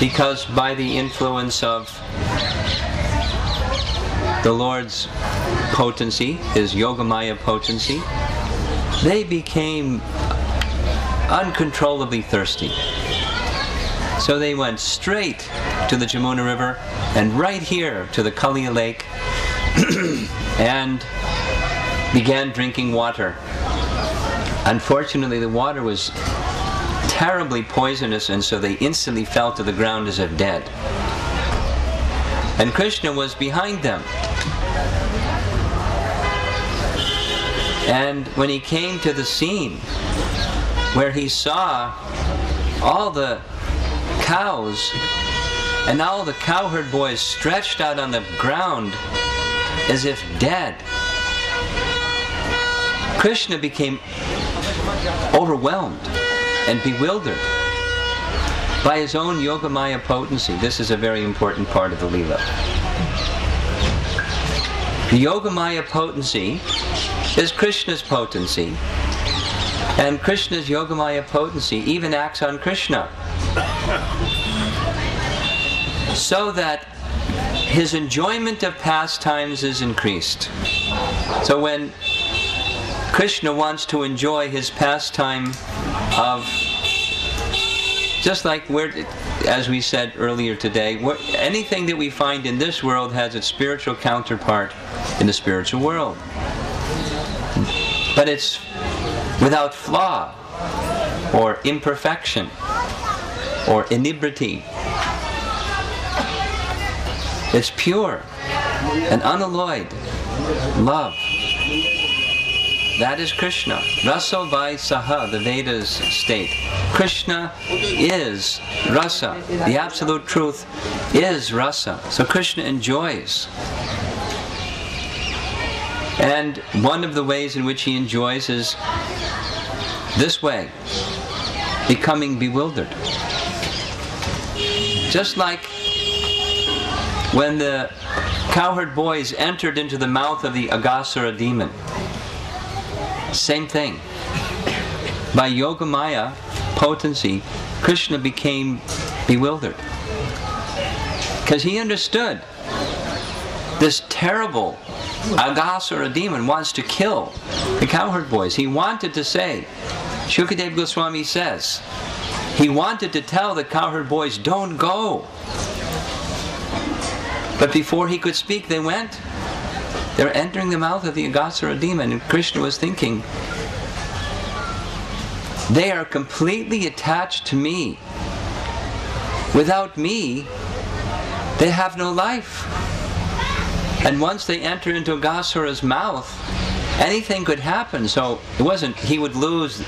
because by the influence of the Lord's potency, His Yogamaya potency, they became uncontrollably thirsty. So they went straight to the Jamuna River and right here to the Kaliya Lake and began drinking water. Unfortunately, the water was terribly poisonous, and so they instantly fell to the ground as if dead. And Krishna was behind them. And when he came to the scene where he saw all the cows and all the cowherd boys stretched out on the ground as if dead, Krishna became overwhelmed and bewildered by his own Yogamaya potency. This is a very important part of the Leela. The Yogamaya potency is Krishna's potency, and Krishna's Yogamaya potency even acts on Krishna, so that his enjoyment of pastimes is increased. So when Krishna wants to enjoy his pastime of, just like we're, as we said earlier today, anything that we find in this world has its spiritual counterpart in the spiritual world. But it's without flaw, or imperfection, or inebriety. It's pure and unalloyed love. That is Krishna. Rasa vai saha, the Vedas state. Krishna is rasa. The absolute truth is rasa. So Krishna enjoys. And one of the ways in which he enjoys is this way, becoming bewildered. Just like when the cowherd boys entered into the mouth of the Agasura demon. Same thing. By Yogamaya potency, Krishna became bewildered, because he understood this terrible Agasura demon wants to kill the cowherd boys. He wanted to say, Shukadeva Goswami says, he wanted to tell the cowherd boys, don't go. But before he could speak, they went. They're entering the mouth of the Agasura demon, and Krishna was thinking, they are completely attached to me. Without me, they have no life. And once they enter into Agasura's mouth, anything could happen. So it wasn't he would lose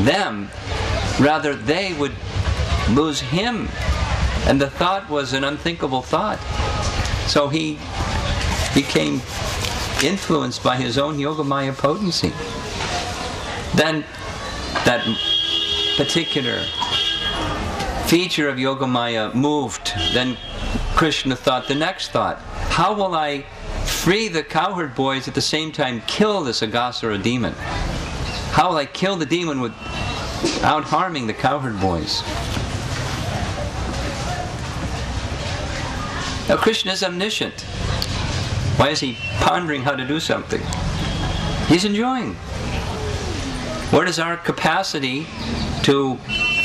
them, rather they would lose him. And the thought was an unthinkable thought. So he became influenced by his own Yogamaya potency. Then that particular feature of Yogamaya moved. Then Krishna thought the next thought, how will I free the cowherd boys at the same time kill this Agasura demon? How will I kill the demon without harming the cowherd boys? Now Krishna is omniscient. Why is he pondering how to do something? He's enjoying. Where does our capacity to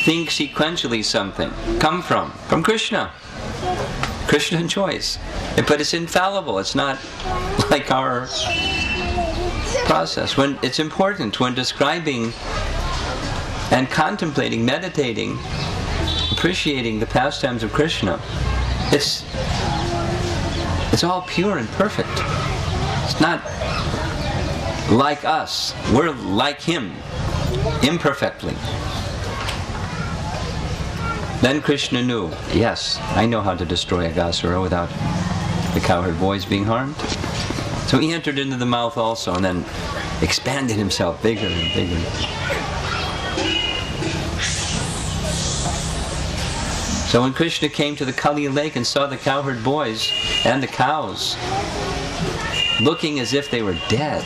think sequentially something come from? From Krishna. Krishna enjoys. But it's infallible. It's not like our process. When it's important when describing and contemplating, meditating, appreciating the pastimes of Krishna. It's It's all pure and perfect. It's not like us. We're like him, imperfectly. Then Krishna knew, yes, I know how to destroy Agasura without the cowherd boys being harmed. So he entered into the mouth also and then expanded himself bigger and bigger. So when Krishna came to the Kaliya Lake and saw the cowherd boys and the cows looking as if they were dead,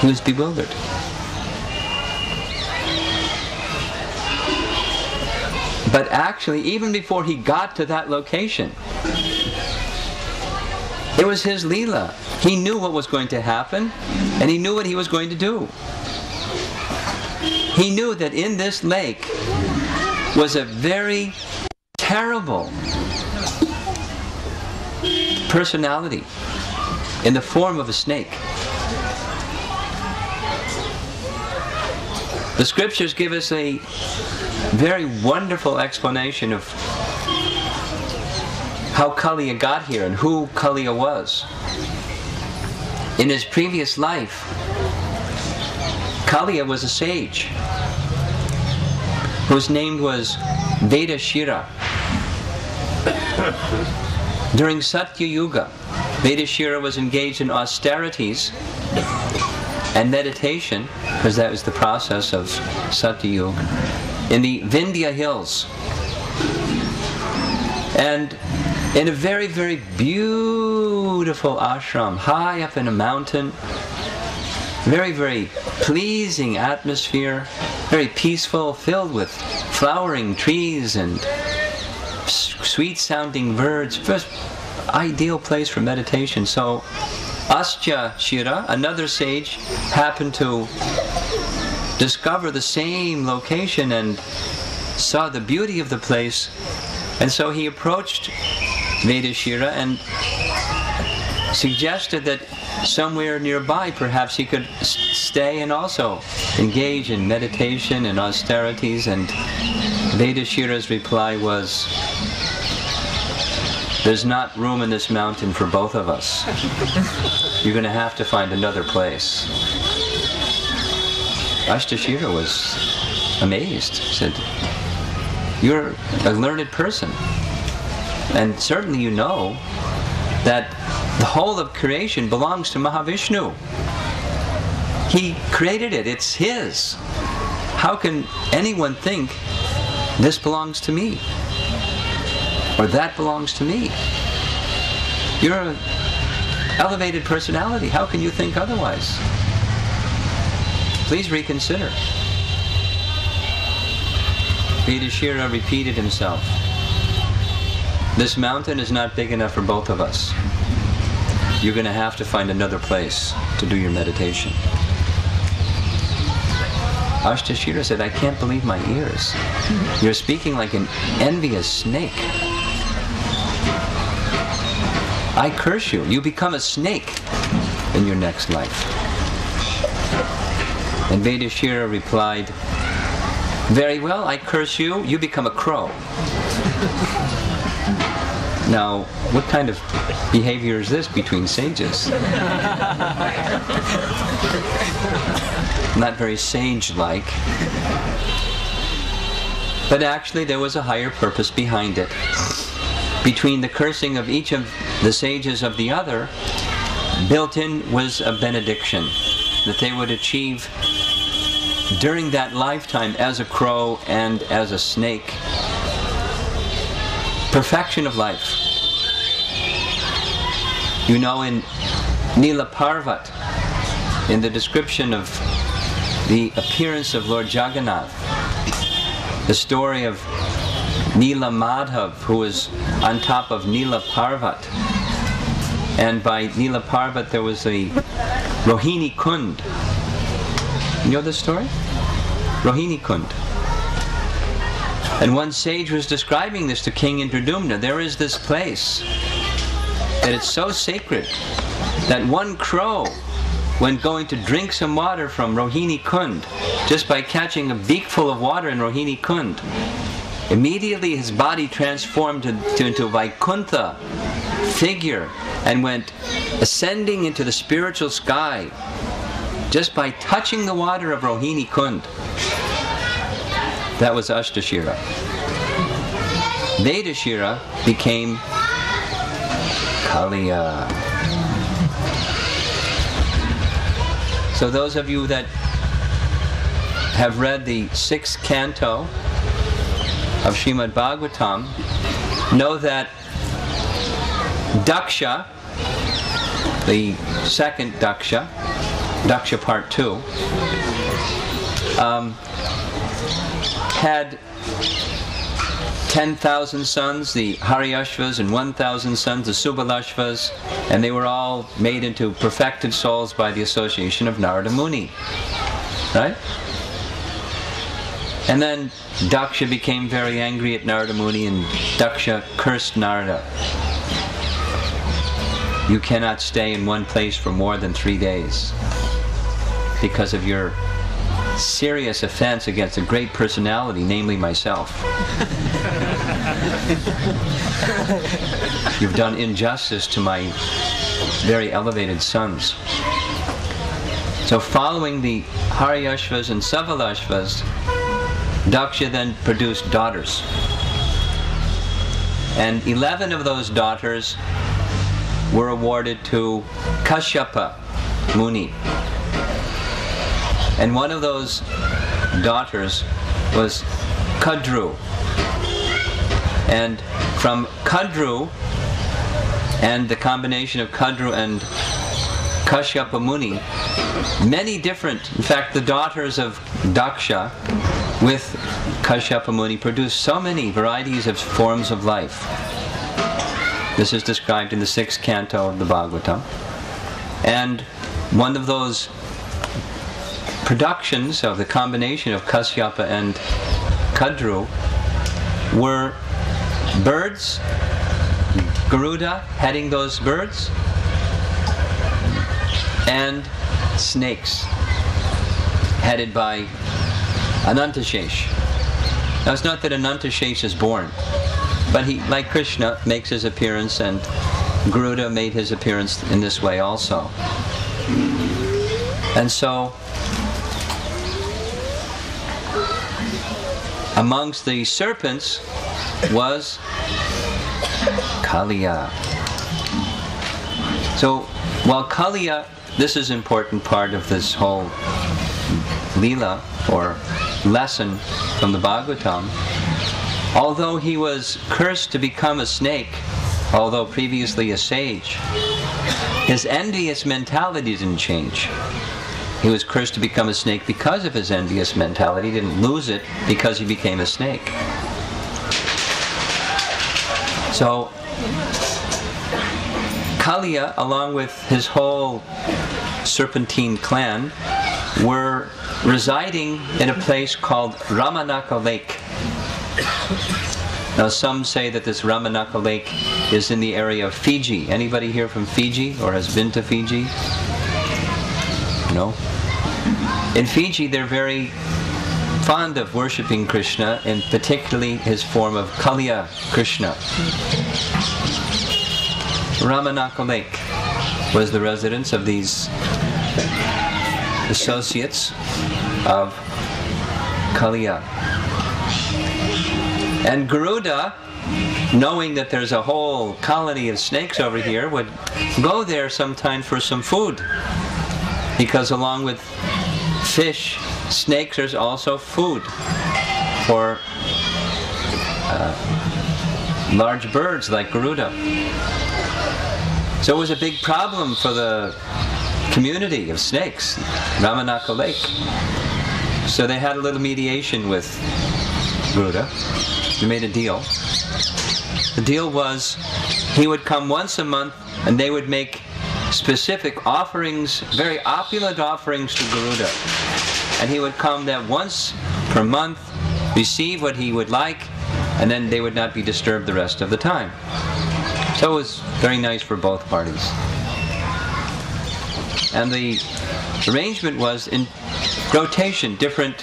he was bewildered. But actually, even before he got to that location, it was his Leela. He knew what was going to happen, and he knew what he was going to do. He knew that in this lake was a very terrible personality in the form of a snake. The scriptures give us a very wonderful explanation of how Kaliya got here and who Kaliya was. In his previous life, Kaliya was a sage whose name was Vedashira. During Satya Yuga, Vedashira was engaged in austerities and meditation, because that was the process of Satya Yuga, in the Vindhya Hills. And in a very, very beautiful ashram, high up in a mountain, very, very pleasing atmosphere, very peaceful, filled with flowering trees and sweet-sounding birds. Just ideal place for meditation. So Ashtashira, another sage, happened to discover the same location and saw the beauty of the place. And so he approached Vedashira and suggested that somewhere nearby perhaps he could stay and also engage in meditation and austerities. And Vedashira's reply was, "There's not room in this mountain for both of us. You're going to have to find another place." Ashtashira was amazed. He said, "You're a learned person. And certainly you know that the whole of creation belongs to Mahavishnu. He created it. It's his. How can anyone think this belongs to me or that belongs to me? You're an elevated personality. How can you think otherwise? Please reconsider." Vedashira repeated himself, "This mountain is not big enough for both of us. You're going to have to find another place to do your meditation." Ashtashira said, "I can't believe my ears. You're speaking like an envious snake. I curse you. You become a snake in your next life." And Vedashira replied, "Very well, I curse you. You become a crow." Now, what kind of behavior is this between sages? Not very sage-like. But actually there was a higher purpose behind it. Between the cursing of each of the sages of the other, built in was a benediction that they would achieve during that lifetime as a crow and as a snake. Perfection of life. You know, in Nila Parvat, in the description of the appearance of Lord Jagannath, the story of Nila Madhav, who was on top of Nila Parvat, and by Nila Parvat there was the Rohini Kund. You know this story? Rohini Kund. And one sage was describing this to King Indradumna. There is this place that it's so sacred that one crow, when going to drink some water from Rohini Kund, just by catching a beakful of water in Rohini Kund, immediately his body transformed to, to, into a Vaikuntha figure and went ascending into the spiritual sky just by touching the water of Rohini Kund. That was Ashtashira. Vedashira became Kaliya. So those of you that have read the sixth canto of Srimad Bhagavatam know that Daksha, the second Daksha, Daksha part two, um, had ten thousand sons, the Haryashvas, and one thousand sons, the Subalashvas, and they were all made into perfected souls by the association of Narada Muni. Right? And then Daksha became very angry at Narada Muni, and Daksha cursed Narada. You cannot stay in one place for more than three days because of your serious offense against a great personality, namely myself. You've done injustice to my very elevated sons. So following the Haryashvas and Savalashvas, Daksha then produced daughters. And eleven of those daughters were awarded to Kashyapa Muni. And one of those daughters was Kadru. And from Kadru, and the combination of Kadru and Kashyapa Muni, many different, in fact the daughters of Daksha with Kashyapa Muni produced so many varieties of forms of life. This is described in the sixth canto of the Bhagavatam. And one of those productions of the combination of Kashyapa and Kadru were birds, Garuda heading those birds, and snakes headed by Anantashesh. Now it's not that Anantashesh is born, but he, like Krishna, makes his appearance, and Garuda made his appearance in this way also. And so, amongst the serpents was Kaliya. So, while Kaliya, this is an important part of this whole Leela, or lesson from the Bhagavatam, although he was cursed to become a snake, although previously a sage, his envious mentality didn't change. He was cursed to become a snake because of his envious mentality. He didn't lose it because he became a snake. So, Kaliya, along with his whole serpentine clan, were residing in a place called Ramanaka Lake. Now, some say that this Ramanaka Lake is in the area of Fiji. Anybody here from Fiji or has been to Fiji? No. In Fiji, they're very fond of worshipping Krishna, and particularly his form of Kaliya Krishna. Ramanaka Lake was the residence of these associates of Kaliya. And Garuda, knowing that there's a whole colony of snakes over here, would go there sometime for some food. Because along with fish, snakes, there's also food for uh, large birds like Garuda. So it was a big problem for the community of snakes, Ramanaka Lake. So they had a little mediation with Garuda. They made a deal. The deal was he would come once a month and they would make specific offerings, very opulent offerings to Garuda. And he would come that once per month, receive what he would like, and then they would not be disturbed the rest of the time. So it was very nice for both parties. And the arrangement was in rotation. Different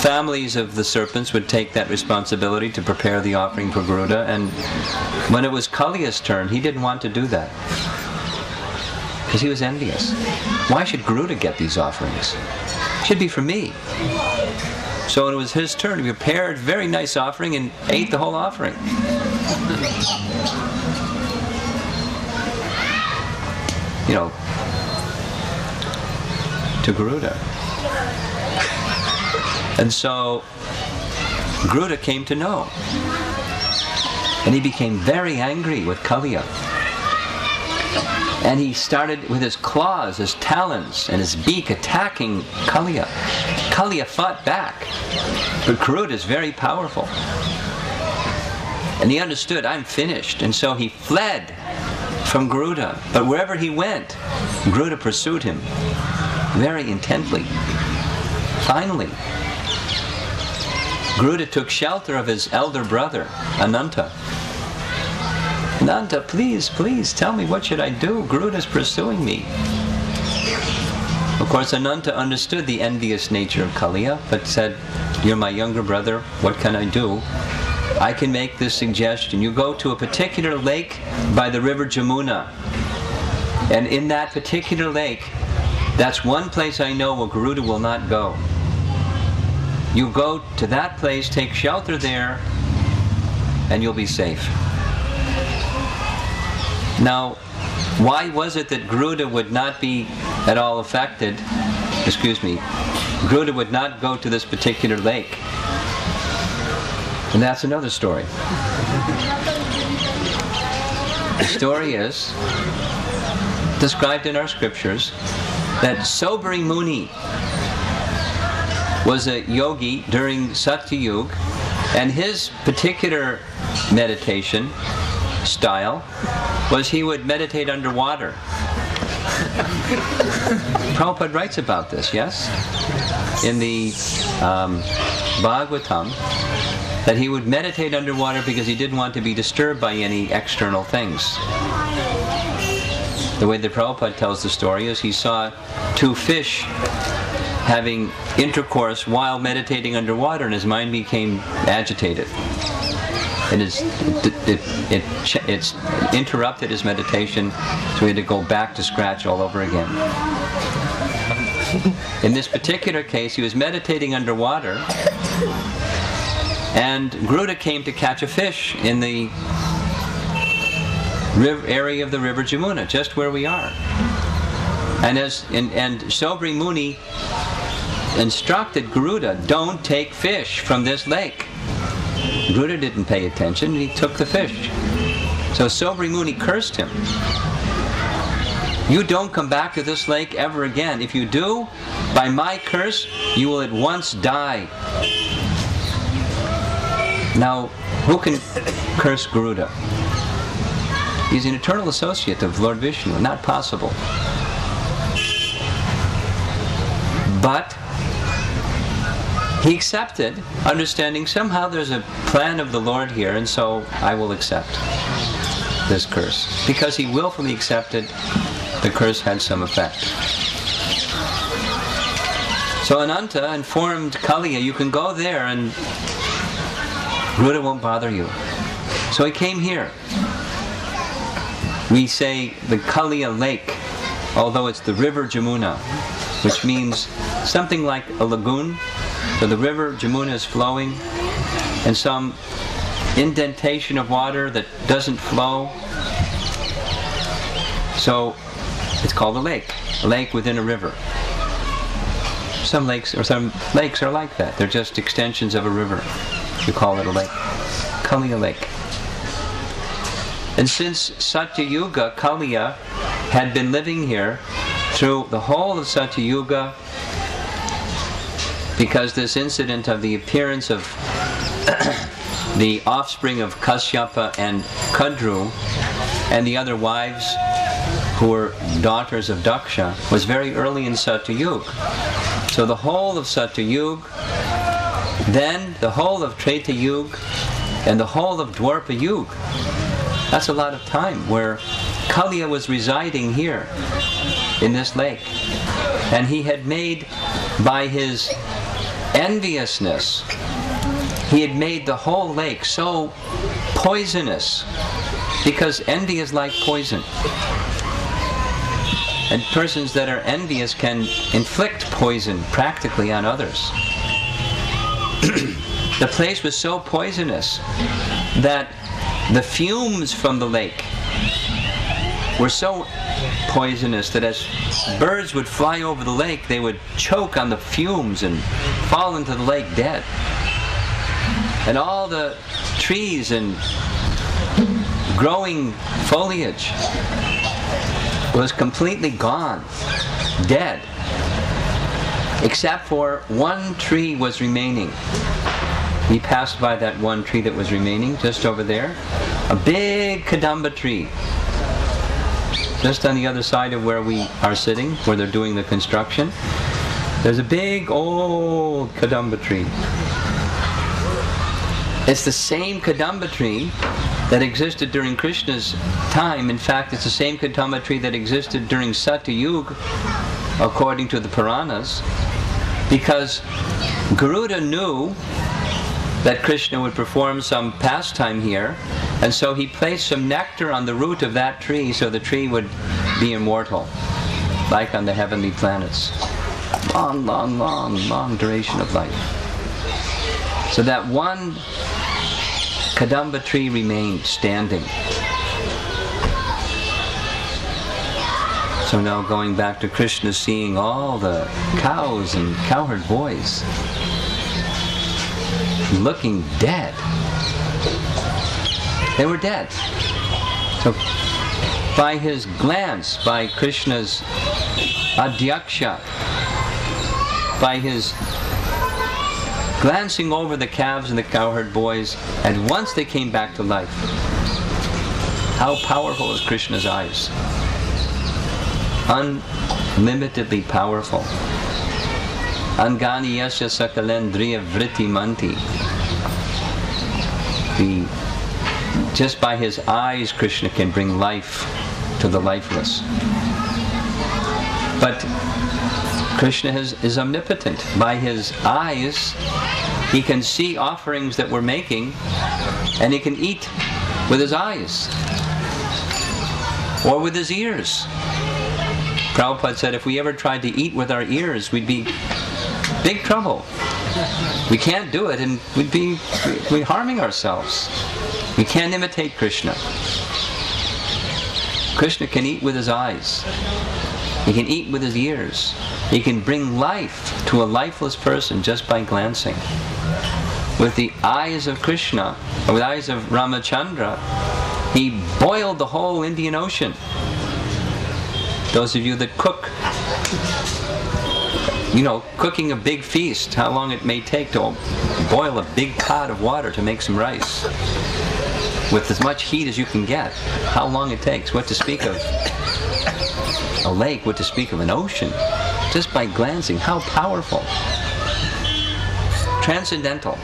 families of the serpents would take that responsibility to prepare the offering for Garuda, and when it was Kaliya's turn, he didn't want to do that. Because he was envious. Why should Garuda get these offerings? It should be for me. So when it was his turn, he prepared a very nice offering and ate the whole offering. You know, to Garuda. And so Garuda came to know. And he became very angry with Kaliya. And he started with his claws, his talons, and his beak attacking Kaliya. Kaliya fought back, but Garuda is very powerful. And he understood, I'm finished. And so he fled from Garuda. But wherever he went, Garuda pursued him very intently. Finally, Garuda took shelter of his elder brother, Ananta. Ananta, please, please, tell me, what should I do? Garuda's pursuing me. Of course, Ananta understood the envious nature of Kaliya, but said, you're my younger brother, what can I do? I can make this suggestion. You go to a particular lake by the river Jamuna. And in that particular lake, that's one place I know where Garuda will not go. You go to that place, take shelter there, and you'll be safe. Now, why was it that Garuda would not be at all affected? Excuse me. Garuda would not go to this particular lake. And that's another story. The story is described in our scriptures that Sobari Muni was a yogi during Satya Yuga, and his particular meditation style was he would meditate underwater. Prabhupada writes about this, yes? In the um, Bhagavatam, that he would meditate underwater because he didn't want to be disturbed by any external things. The way that Prabhupada tells the story is he saw two fish having intercourse while meditating underwater, and his mind became agitated. It, is, it, it, it, it's interrupted his meditation, so he had to go back to scratch all over again. In this particular case, he was meditating underwater, and Garuda came to catch a fish in the river, area of the river Jamuna, just where we are. And, as, and, and Sobari Muni instructed Garuda, don't take fish from this lake. Garuda didn't pay attention, and he took the fish. So Sobari Muni cursed him. You don't come back to this lake ever again. If you do, by my curse, you will at once die. Now, who can curse Garuda? He's an eternal associate of Lord Vishnu. Not possible. But he accepted, understanding somehow there's a plan of the Lord here, and so I will accept this curse. Because he willfully accepted, the curse had some effect. So Ananta informed Kaliya, you can go there and Garuda won't bother you. So he came here. We say the Kaliya Lake, although it's the river Jamuna, which means something like a lagoon. So the river Jamuna is flowing, and some indentation of water that doesn't flow. So it's called a lake, a lake within a river. Some lakes, or some lakes are like that. They're just extensions of a river. You call it a lake, Kaliya Lake. And since Satya Yuga, Kaliya had been living here through the whole of Satya Yuga, because this incident of the appearance of the offspring of Kasyapa and Kadru and the other wives who were daughters of Daksha was very early in Satya Yuga. So the whole of Satya Yuga, then the whole of Treta Yuga, and the whole of Dwarpa Yuga. That's a lot of time where Kaliya was residing here in this lake. And he had made, by his enviousness, he had made the whole lake so poisonous, because envy is like poison. And persons that are envious can inflict poison practically on others. The place was so poisonous that the fumes from the lake were so poisonous that as birds would fly over the lake, they would choke on the fumes and fall into the lake dead. And all the trees and growing foliage was completely gone, dead, except for one tree was remaining. We passed by that one tree that was remaining, just over there. A big kadamba tree. Just on the other side of where we are sitting, where they're doing the construction. There's a big old kadamba tree. It's the same kadamba tree that existed during Krishna's time. In fact, it's the same kadamba tree that existed during Satya Yuga, according to the Puranas, because Garuda knew that Krishna would perform some pastime here, and so he placed some nectar on the root of that tree so the tree would be immortal, like on the heavenly planets. Long, long, long, long duration of life. So that one kadamba tree remained standing. So now going back to Krishna, seeing all the cows and cowherd boys looking dead. They were dead. So by his glance, by Krishna's adhyaksha, by his glancing over the calves and the cowherd boys, and once they came back to life. How powerful is Krishna's eyes? Unlimitedly powerful. Angani yasya sakalendriya vritti manti. The, just by his eyes, Krishna can bring life to the lifeless. But Krishna is, is omnipotent. By his eyes, he can see offerings that we're making, and he can eat with his eyes or with his ears. Prabhupada said if we ever tried to eat with our ears, we'd be in big trouble. We can't do it, and we'd be, we'd be harming ourselves. We can't imitate Krishna. Krishna can eat with his eyes. He can eat with his ears. He can bring life to a lifeless person just by glancing. With the eyes of Krishna, or with the eyes of Ramachandra, he boiled the whole Indian Ocean. Those of you that cook, you know, cooking a big feast, how long it may take to boil a big pot of water to make some rice. With as much heat as you can get, how long it takes, what to speak of a lake, what to speak of an ocean, just by glancing. How powerful. Transcendental.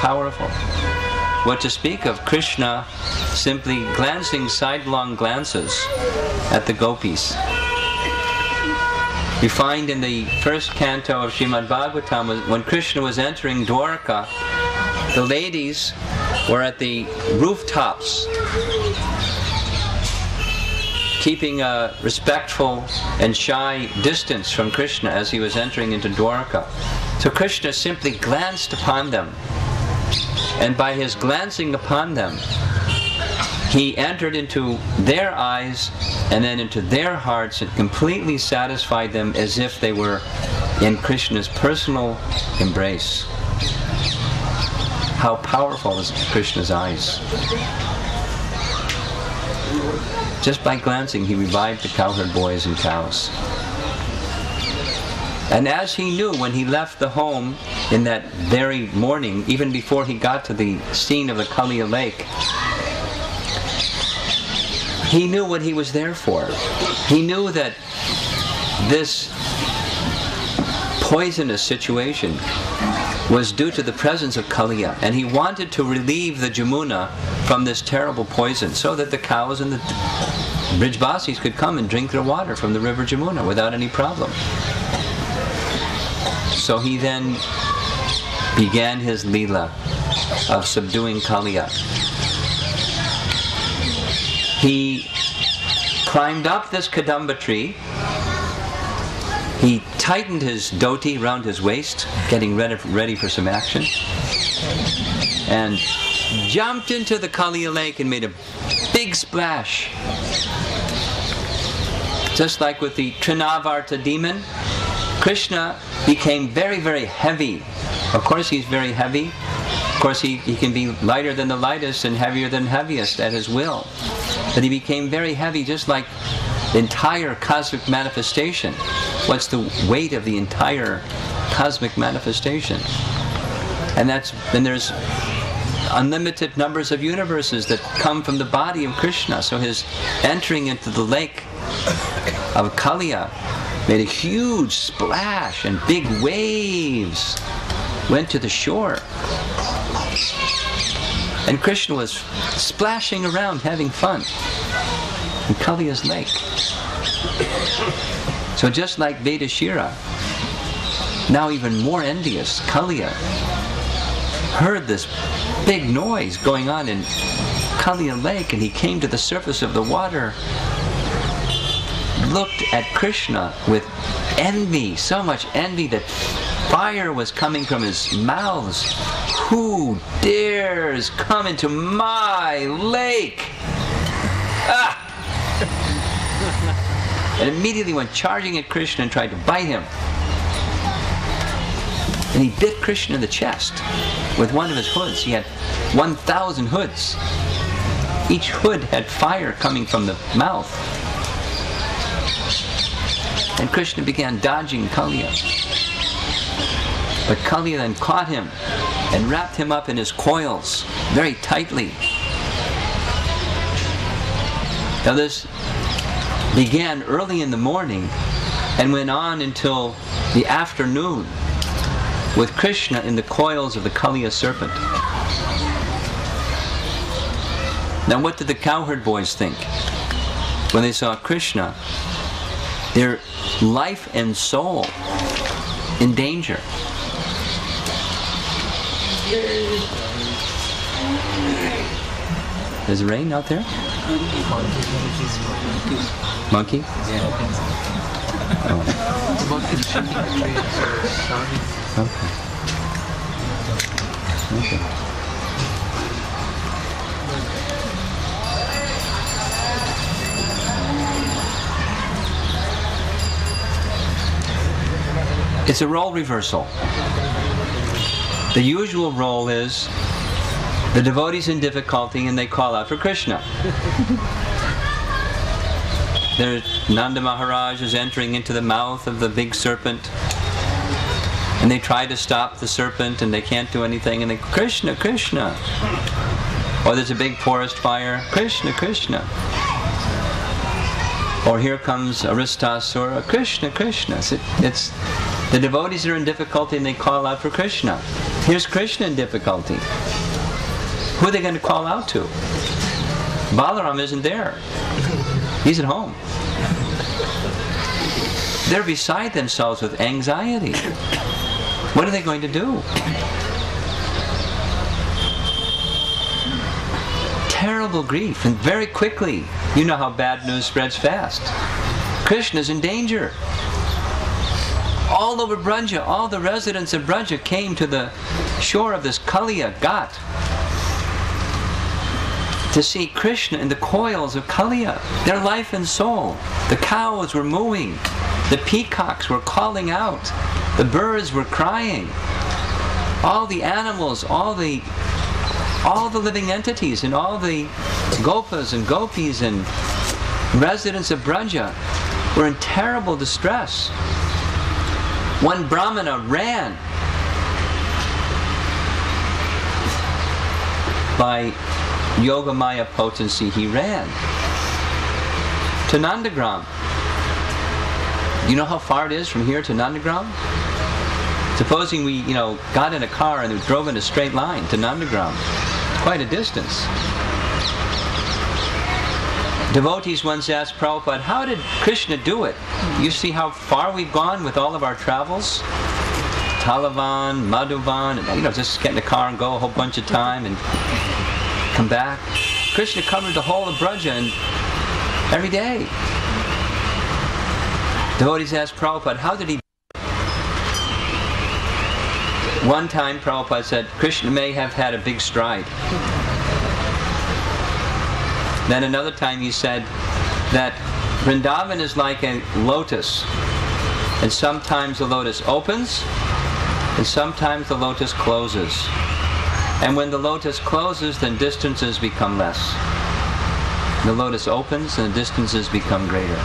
Powerful. What to speak of Krishna simply glancing sidelong glances at the gopis. You find in the first canto of Srimad Bhagavatam, when Krishna was entering Dwarka, the ladies were at the rooftops, keeping a respectful and shy distance from Krishna as he was entering into Dwarka. So Krishna simply glanced upon them, and by his glancing upon them, he entered into their eyes and then into their hearts and completely satisfied them as if they were in Krishna's personal embrace. How powerful is Krishna's eyes? Just by glancing, he revived the cowherd boys and cows. And as he knew when he left the home in that very morning, even before he got to the scene of the Kaliya lake, he knew what he was there for. He knew that this poisonous situation was due to the presence of Kaliya, and he wanted to relieve the Jamuna from this terrible poison so that the cows and the Brijbasis could come and drink their water from the river Jamuna without any problem. So he then began his Leela of subduing Kaliya. He climbed up this kadamba tree. He tightened his dhoti around his waist, getting ready, ready for some action, and jumped into the Kaliya lake and made a big splash. Just like with the Trinavarta demon, Krishna became very, very heavy. Of course he's very heavy. Of course he, he can be lighter than the lightest and heavier than heaviest at his will. But he became very heavy, just like the entire cosmic manifestation. What's the weight of the entire cosmic manifestation? and that's then there's unlimited numbers of universes that come from the body of Krishna. So his entering into the lake of Kaliya made a huge splash, and big waves went to the shore. And Krishna was splashing around, having fun in Kaliya's lake. So just like Vedashira, now even more envious, Kaliya heard this big noise going on in Kaliya lake, and he came to the surface of the water, looked at Krishna with envy, so much envy that fire was coming from his mouths. Who dares come into my lake? Ah! And immediately went charging at Krishna and tried to bite him. And he bit Krishna in the chest with one of his hoods. He had one thousand hoods. Each hood had fire coming from the mouth. And Krishna began dodging Kaliya. But Kaliya then caught him and wrapped him up in his coils very tightly. Now this began early in the morning and went on until the afternoon with Krishna in the coils of the Kaliya serpent. Now what did the cowherd boys think when they saw Krishna? Their life and soul in danger. There's rain out there? Monkey? Yeah. Oh. Okay. Okay. It's a role reversal. The usual role is the devotee's in difficulty and they call out for Krishna. There, Nanda Maharaj is entering into the mouth of the big serpent, and they try to stop the serpent and they can't do anything, and they, Krishna, Krishna. Or there's a big forest fire, Krishna, Krishna. Or here comes Aristasura, Krishna, Krishna. It's, it's the devotees are in difficulty and they call out for Krishna. Here's Krishna in difficulty. Who are they going to call out to? Balarama isn't there. He's at home. They're beside themselves with anxiety. What are they going to do? Terrible grief, and very quickly. You know how bad news spreads fast. Krishna's in danger. All over Branja, all the residents of Branja came to the shore of this Kalia-ghat to see Krishna in the coils of Kaliya, their life and soul. The cows were mooing, the peacocks were calling out, the birds were crying. All the animals, all the all the living entities, and all the Gopas and Gopis and residents of Branja were in terrible distress. One Brahmana ran by Yogamaya potency. He ran to Nandagram. You know how far it is from here to Nandagram? Supposing we, you know, got in a car and drove in a straight line to Nandagram. Quite a distance. Devotees once asked Prabhupada, how did Krishna do it? You see how far we've gone with all of our travels? Talavan, Madhuvan, and, you know, just get in the car and go a whole bunch of time and come back. Krishna covered the whole of Branja and every day. Devotees asked Prabhupada, how did he do it? One time Prabhupada said, Krishna may have had a big stride. Then another time he said that Vrindavan is like a lotus, and sometimes the lotus opens and sometimes the lotus closes. And when the lotus closes, then distances become less. The lotus opens and the distances become greater.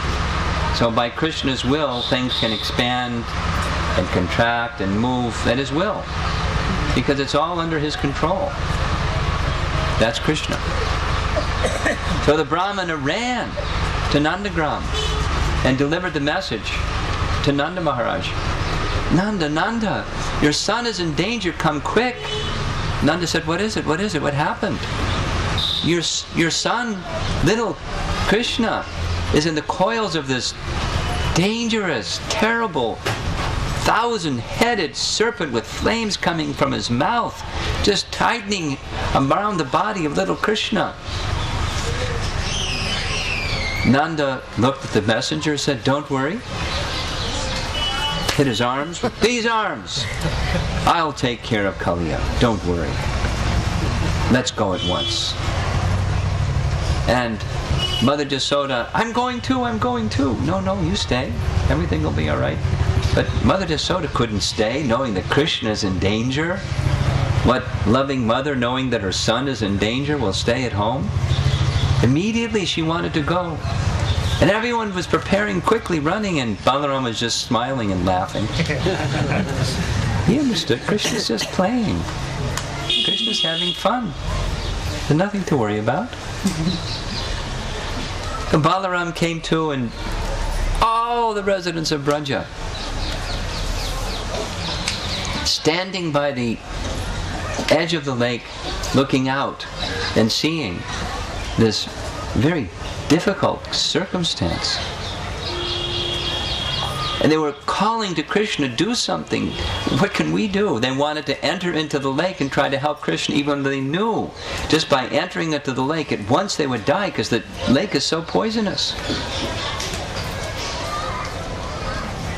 So by Krishna's will, things can expand and contract and move at his will. because it's all under his control. That's Krishna. So the Brahmana ran to Nandagram and delivered the message to Nanda Maharaj. Nanda, Nanda, your son is in danger, come quick. Nanda said, what is it, what is it, what happened? Your, your son, little Krishna, is in the coils of this dangerous, terrible, thousand-headed serpent with flames coming from his mouth, just tightening around the body of little Krishna. Nanda looked at the messenger and said, don't worry. Hit his arms with these arms. I'll take care of Kaliya. Don't worry. Let's go at once. And Mother Yasoda, I'm going too, I'm going too. No, no, you stay. Everything will be all right. But Mother Yasoda couldn't stay, knowing that Krishna is in danger. What loving mother, knowing that her son is in danger, will stay at home? Immediately she wanted to go. And everyone was preparing, quickly running, and Balarama was just smiling and laughing. He understood. Krishna's just playing. Krishna's having fun. There's nothing to worry about. And Balaram came to, and all the residents of Braja, standing by the edge of the lake, looking out and seeing this very difficult circumstance. And they were calling to Krishna, do something. What can we do? They wanted to enter into the lake and try to help Krishna, even though they knew just by entering into the lake at once they would die, because the lake is so poisonous.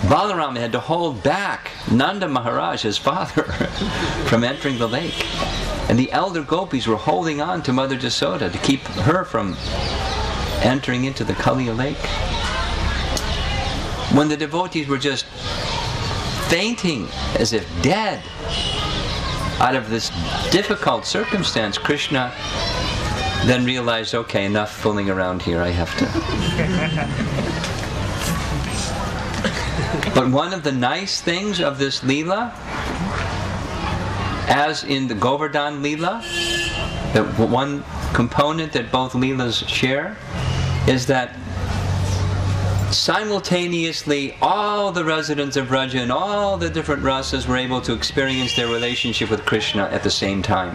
Balarama had to hold back Nanda Maharaj, his father, from entering the lake. And the elder gopis were holding on to Mother Yasoda to keep her from entering into the Kaliya lake. When the devotees were just fainting as if dead out of this difficult circumstance, Krishna then realized, okay, enough fooling around here, I have to. But one of the nice things of this Leela, as in the Govardhan Leela, the one component that both Leelas share is that simultaneously all the residents of Braja and all the different rasas were able to experience their relationship with Krishna at the same time.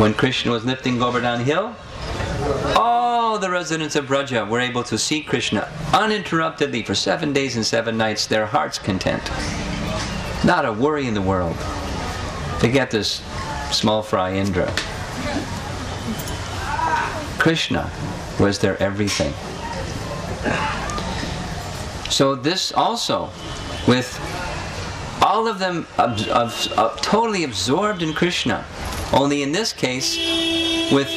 When Krishna was lifting Govardhan Hill, all the residents of Braja were able to see Krishna uninterruptedly for seven days and seven nights, their hearts content. Not a worry in the world. They get this small fry Indra. Krishna was their everything. So this also, with all of them ab ab ab totally absorbed in Krishna, only in this case with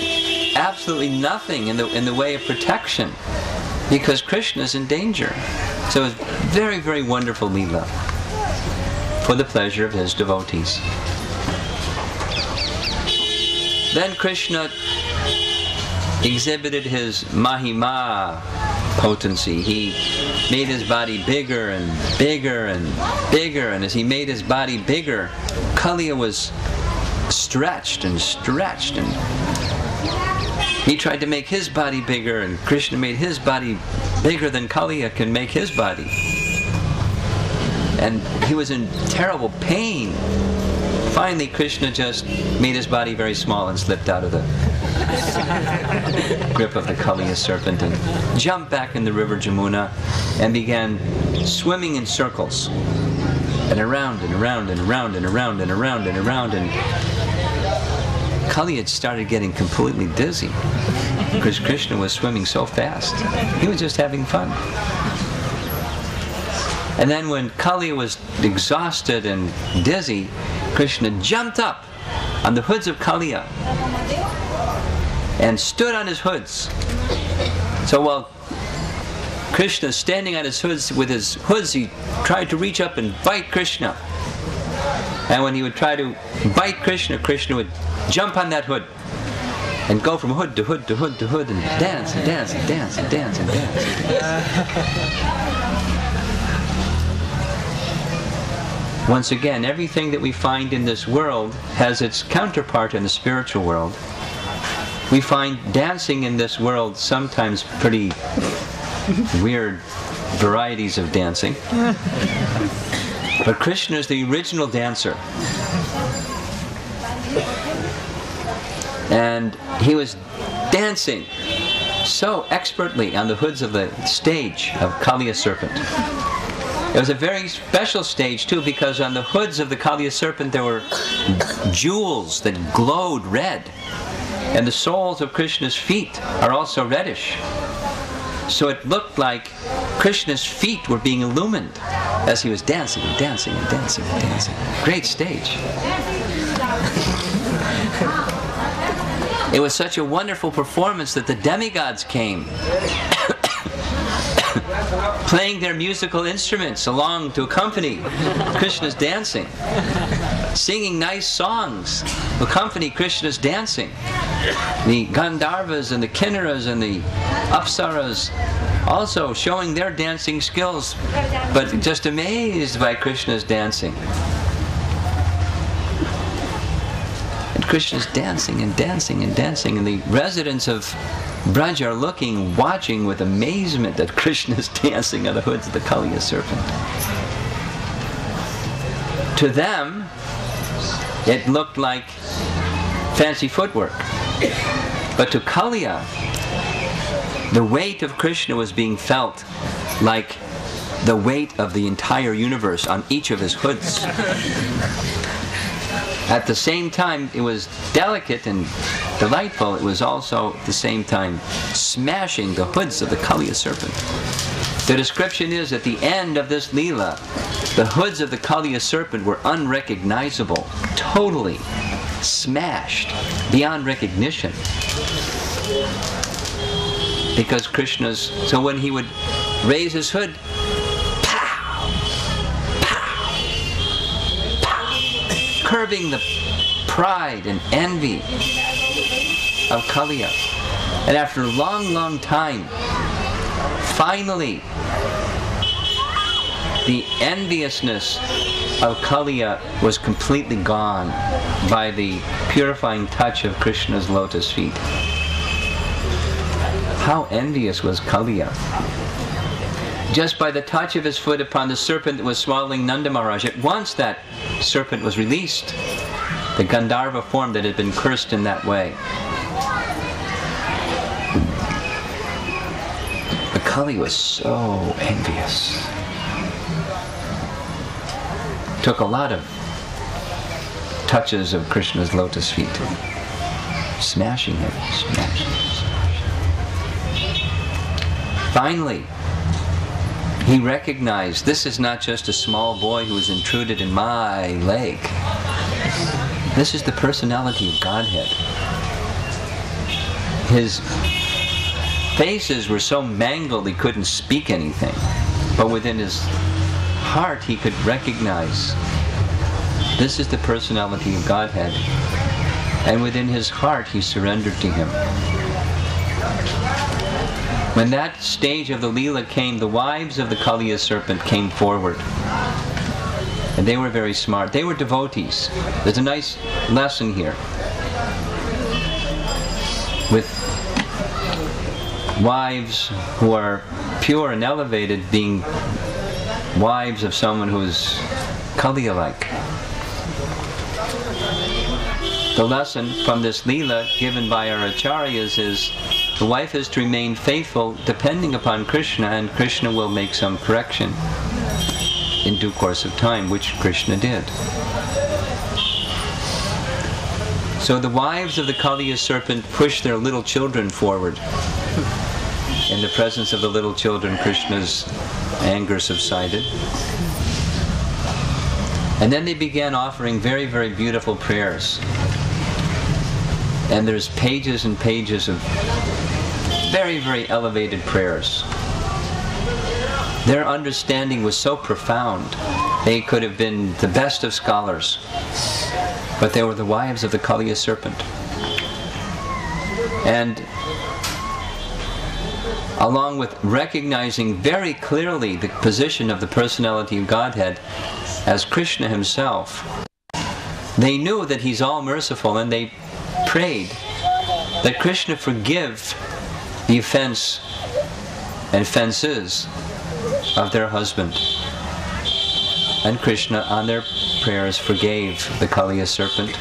absolutely nothing in the, in the way of protection, because Krishna is in danger. So it's very, very wonderful Leela for the pleasure of his devotees. Then Krishna exhibited his mahima potency. He made his body bigger and bigger and bigger, and as he made his body bigger, Kaliya was stretched and stretched, and he tried to make his body bigger, and Krishna made his body bigger than Kaliya can make his body. And he was in terrible pain. Finally, Krishna just made his body very small and slipped out of the grip of the Kaliya serpent and jumped back in the river Jamuna and began swimming in circles and around and around and around and around and around and around. And Kaliya started getting completely dizzy because Krishna was swimming so fast. He was just having fun. And then when Kaliya was exhausted and dizzy, Krishna jumped up on the hoods of Kaliya and stood on his hoods. So while Krishna is standing on his hoods, with his hoods he tried to reach up and bite Krishna. And when he would try to bite Krishna, Krishna would jump on that hood and go from hood to hood to hood to hood and dance and dance and dance and dance and dance. And dance. Once again, everything that we find in this world has its counterpart in the spiritual world. We find dancing in this world sometimes pretty weird varieties of dancing. But Krishna is the original dancer. And he was dancing so expertly on the hoods of the stage of Kaliya serpent. It was a very special stage too, because on the hoods of the Kaliya serpent there were jewels that glowed red. And the soles of Krishna's feet are also reddish. So it looked like Krishna's feet were being illumined as he was dancing and dancing and dancing and dancing. Great stage. It was such a wonderful performance that the demigods came playing their musical instruments along to accompany Krishna's dancing, singing nice songs to accompany Krishna's dancing. The Gandharvas and the Kinnaras and the Apsaras also showing their dancing skills, but just amazed by Krishna's dancing. And Krishna's dancing and dancing and dancing, and the residents of Braj are looking, watching with amazement at Krishna's dancing on the hoods of the Kaliya serpent. To them, it looked like fancy footwork. But to Kaliya, the weight of Krishna was being felt like the weight of the entire universe on each of his hoods. At the same time, it was delicate and delightful. It was also, at the same time, smashing the hoods of the Kaliya serpent. The description is, at the end of this Leela, the hoods of the Kaliya serpent were unrecognizable, totally smashed, beyond recognition. Because Krishna's, so when he would raise his hood, pow, pow, pow, curbing the pride and envy of Kaliya. And after a long, long time, finally, the enviousness of Kaliya was completely gone by the purifying touch of Krishna's lotus feet. How envious was Kaliya! Just by the touch of his foot upon the serpent that was swallowing Nanda Maharaj, at once that serpent was released, the Gandharva form that had been cursed in that way. But Kaliya was so envious. It took a lot of touches of Krishna's lotus feet, smashing him, smashing him. Finally, he recognized this is not just a small boy who has intruded in my lake. This is the personality of Godhead. His faces were so mangled he couldn't speak anything, but within his heart he could recognize this is the personality of Godhead, and within his heart he surrendered to him. When that stage of the Leela came, the wives of the Kaliya serpent came forward. And they were very smart. They were devotees. There's a nice lesson here. With wives who are pure and elevated being wives of someone who is Kaliya-like. The lesson from this Leela given by our acharyas is the wife is to remain faithful, depending upon Krishna, and Krishna will make some correction in due course of time, which Krishna did. So the wives of the Kaliya serpent pushed their little children forward. In the presence of the little children, Krishna's anger subsided. And then they began offering very, very beautiful prayers. And there's pages and pages of very, very elevated prayers. Their understanding was so profound. They could have been the best of scholars, but they were the wives of the Kaliya serpent. And along with recognizing very clearly the position of the personality of Godhead, as Krishna himself, they knew that he's all merciful, and they prayed that Krishna forgive the offense and offenses of their husband. And Krishna, on their prayers, forgave the Kaliya serpent.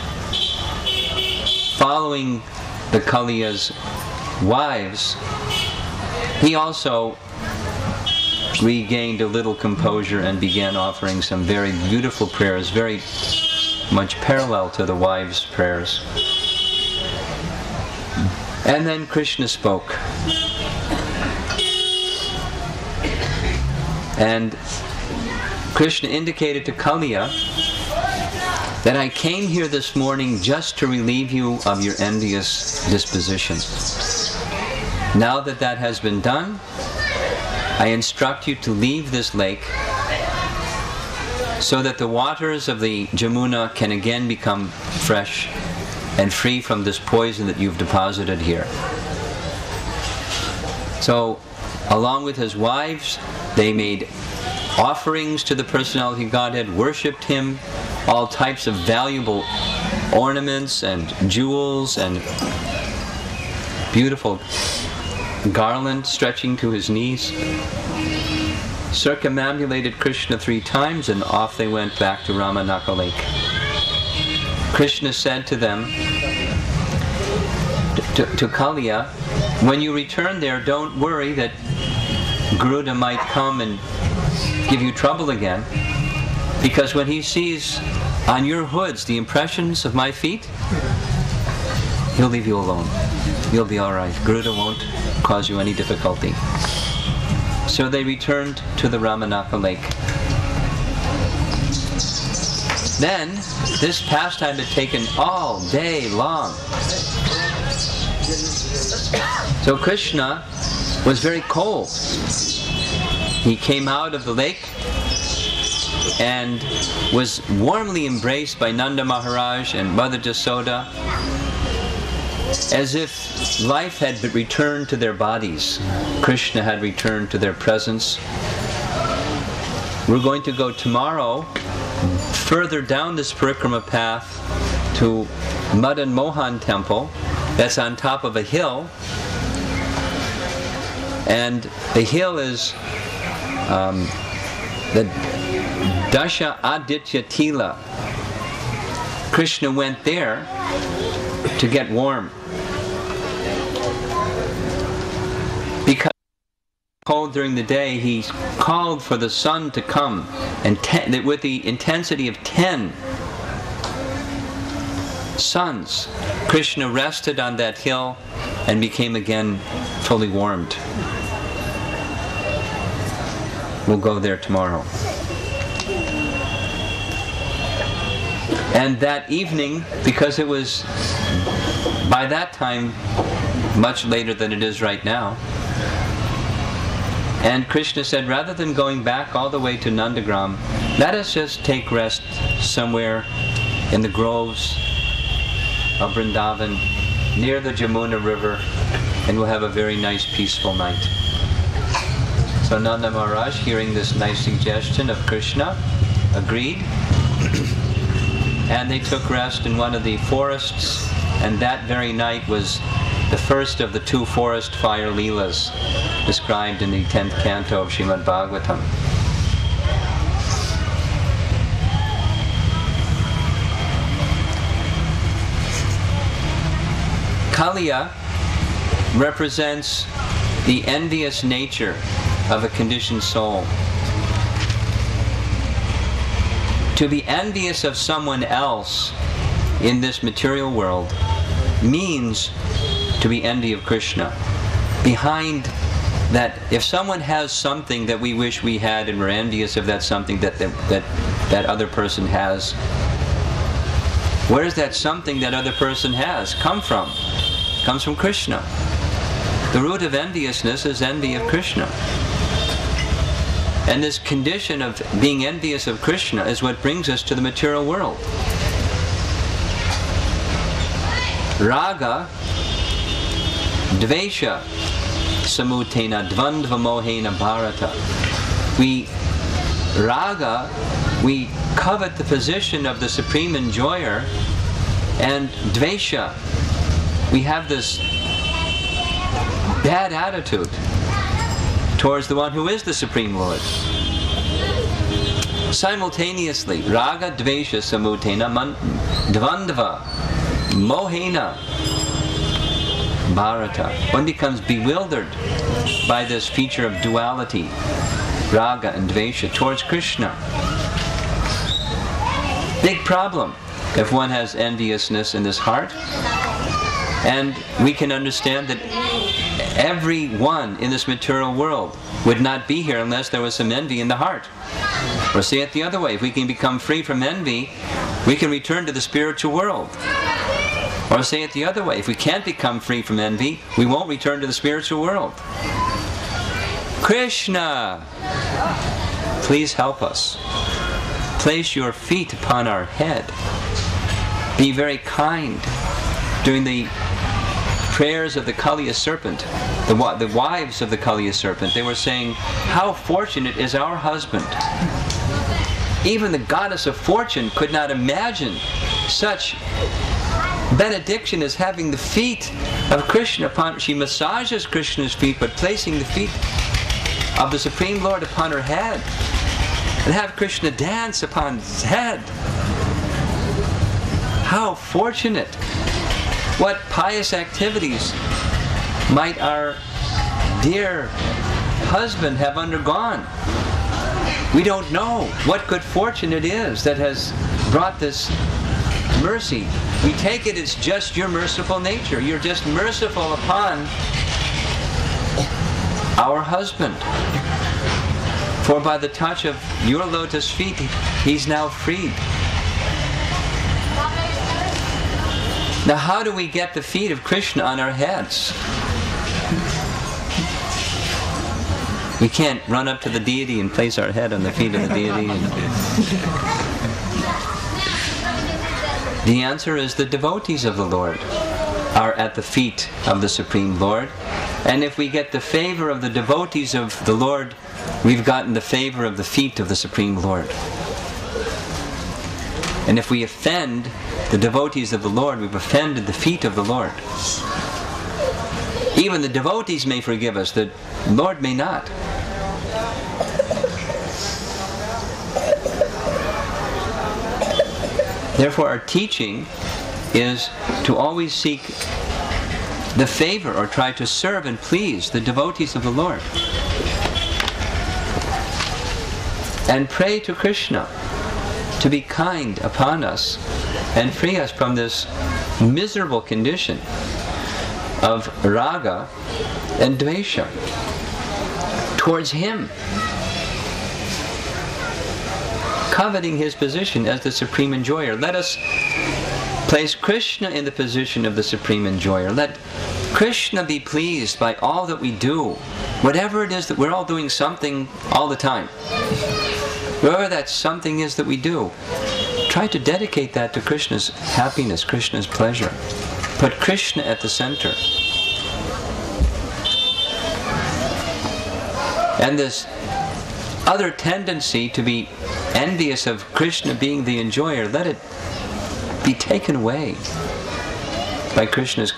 Following the Kaliya's wives, he also regained a little composure and began offering some very beautiful prayers, very much parallel to the wives' prayers. And then Krishna spoke. And Krishna indicated to Kaliya that I came here this morning just to relieve you of your envious disposition. Now that that has been done, I instruct you to leave this lake so that the waters of the Jamuna can again become fresh and free from this poison that you've deposited here. So, along with his wives, they made offerings to the Personality Godhead, worshipped him, all types of valuable ornaments and jewels and beautiful garland stretching to his knees, circumambulated Krishna three times, and off they went back to Ramanaka Lake. Krishna said to them, to, to Kaliya, when you return there, don't worry that Garuda might come and give you trouble again, because when he sees on your hoods the impressions of my feet, he'll leave you alone. You'll be all right. Garuda won't cause you any difficulty. So they returned to the Ramanaka Lake. Then, this pastime had taken all day long. So Krishna was very cold. He came out of the lake and was warmly embraced by Nanda Maharaj and Mother Yasoda, as if life had returned to their bodies. Krishna had returned to their presence. We're going to go tomorrow further down this Parikrama path to Madan Mohan Temple. That's on top of a hill. And the hill is um, the Dasha Aditya Tila. Krishna went there to get warm, because cold during the day, he called for the sun to come, and ten, with the intensity of ten suns, Krishna rested on that hill and became again fully warmed. We'll go there tomorrow. And that evening, because it was by that time much later than it is right now, and Krishna said, rather than going back all the way to Nandagram, let us just take rest somewhere in the groves of Vrindavan, near the Jamuna River, and we'll have a very nice, peaceful night. So Nanda Maharaj, hearing this nice suggestion of Krishna, agreed, and they took rest in one of the forests, and that very night was the first of the two forest fire leelas described in the tenth canto of Srimad Bhagavatam. Kaliya represents the envious nature of a conditioned soul. To be envious of someone else in this material world means to be envy of Krishna. Behind that, if someone has something that we wish we had and we're envious of that something that that, that, that other person has, where does that something that other person has come from? Comes from Krishna. The root of enviousness is envy of Krishna. And this condition of being envious of Krishna is what brings us to the material world. Raga Dvesha Samutena Dvandva Mohena Bharata. We raga, we covet the position of the supreme enjoyer, and dvesha, we have this bad attitude towards the one who is the Supreme Lord. Simultaneously, raga dvesha samutena man, dvandva mohena bharata. One becomes bewildered by this feature of duality, raga and dvesha, towards Krishna. Big problem if one has enviousness in his heart. And we can understand that everyone in this material world would not be here unless there was some envy in the heart. Or say it the other way, if we can become free from envy, we can return to the spiritual world. Or say it the other way, if we can't become free from envy, we won't return to the spiritual world. Krishna, please help us. Place your feet upon our head. Be very kind. During the prayers of the Kaliya serpent, the, the wives of the Kaliya serpent, they were saying, how fortunate is our husband. Even the goddess of fortune could not imagine such benediction as having the feet of Krishna upon her. She massages Krishna's feet, but placing the feet of the Supreme Lord upon her head. And have Krishna dance upon his head. How fortunate! What pious activities might our dear husband have undergone? We don't know what good fortune it is that has brought this mercy. We take it as just your merciful nature. You're just merciful upon our husband. For by the touch of your lotus feet, he's now freed. Now how do we get the feet of Krishna on our heads? We can't run up to the deity and place our head on the feet of the deity. The answer is the devotees of the Lord are at the feet of the Supreme Lord. And if we get the favor of the devotees of the Lord, we've gotten the favor of the feet of the Supreme Lord. And if we offend the devotees of the Lord, we've offended the feet of the Lord. Even the devotees may forgive us, the Lord may not. Therefore, our teaching is to always seek the favor or try to serve and please the devotees of the Lord. And pray to Krishna to be kind upon us and free us from this miserable condition of raga and dvesha towards him, coveting his position as the supreme enjoyer. Let us place Krishna in the position of the supreme enjoyer. Let Krishna be pleased by all that we do. Whatever it is that we're all doing something all the time. Whatever that something is that we do, try to dedicate that to Krishna's happiness, Krishna's pleasure. Put Krishna at the center. And this other tendency to be envious of Krishna being the enjoyer, let it be taken away by Krishna's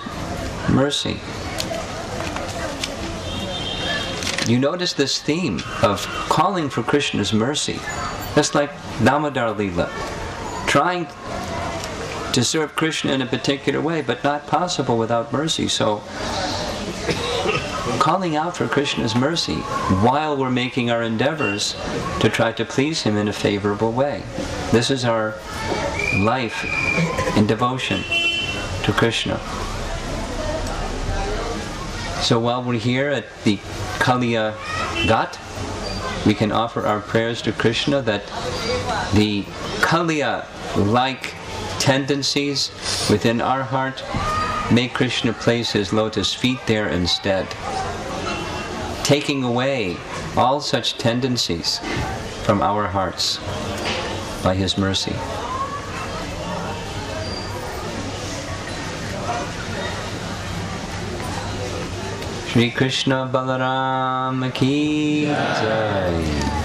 mercy. You notice this theme of calling for Krishna's mercy. That's like Damodar Leela, trying to serve Krishna in a particular way, but not possible without mercy. So, calling out for Krishna's mercy while we're making our endeavors to try to please him in a favorable way. This is our life in devotion to Krishna. So while we're here at the Kalia-ghat, we can offer our prayers to Krishna that the Kaliya-like tendencies within our heart, may Krishna place his lotus feet there instead, taking away all such tendencies from our hearts by his mercy. Shri Krishna Balarama ki jai.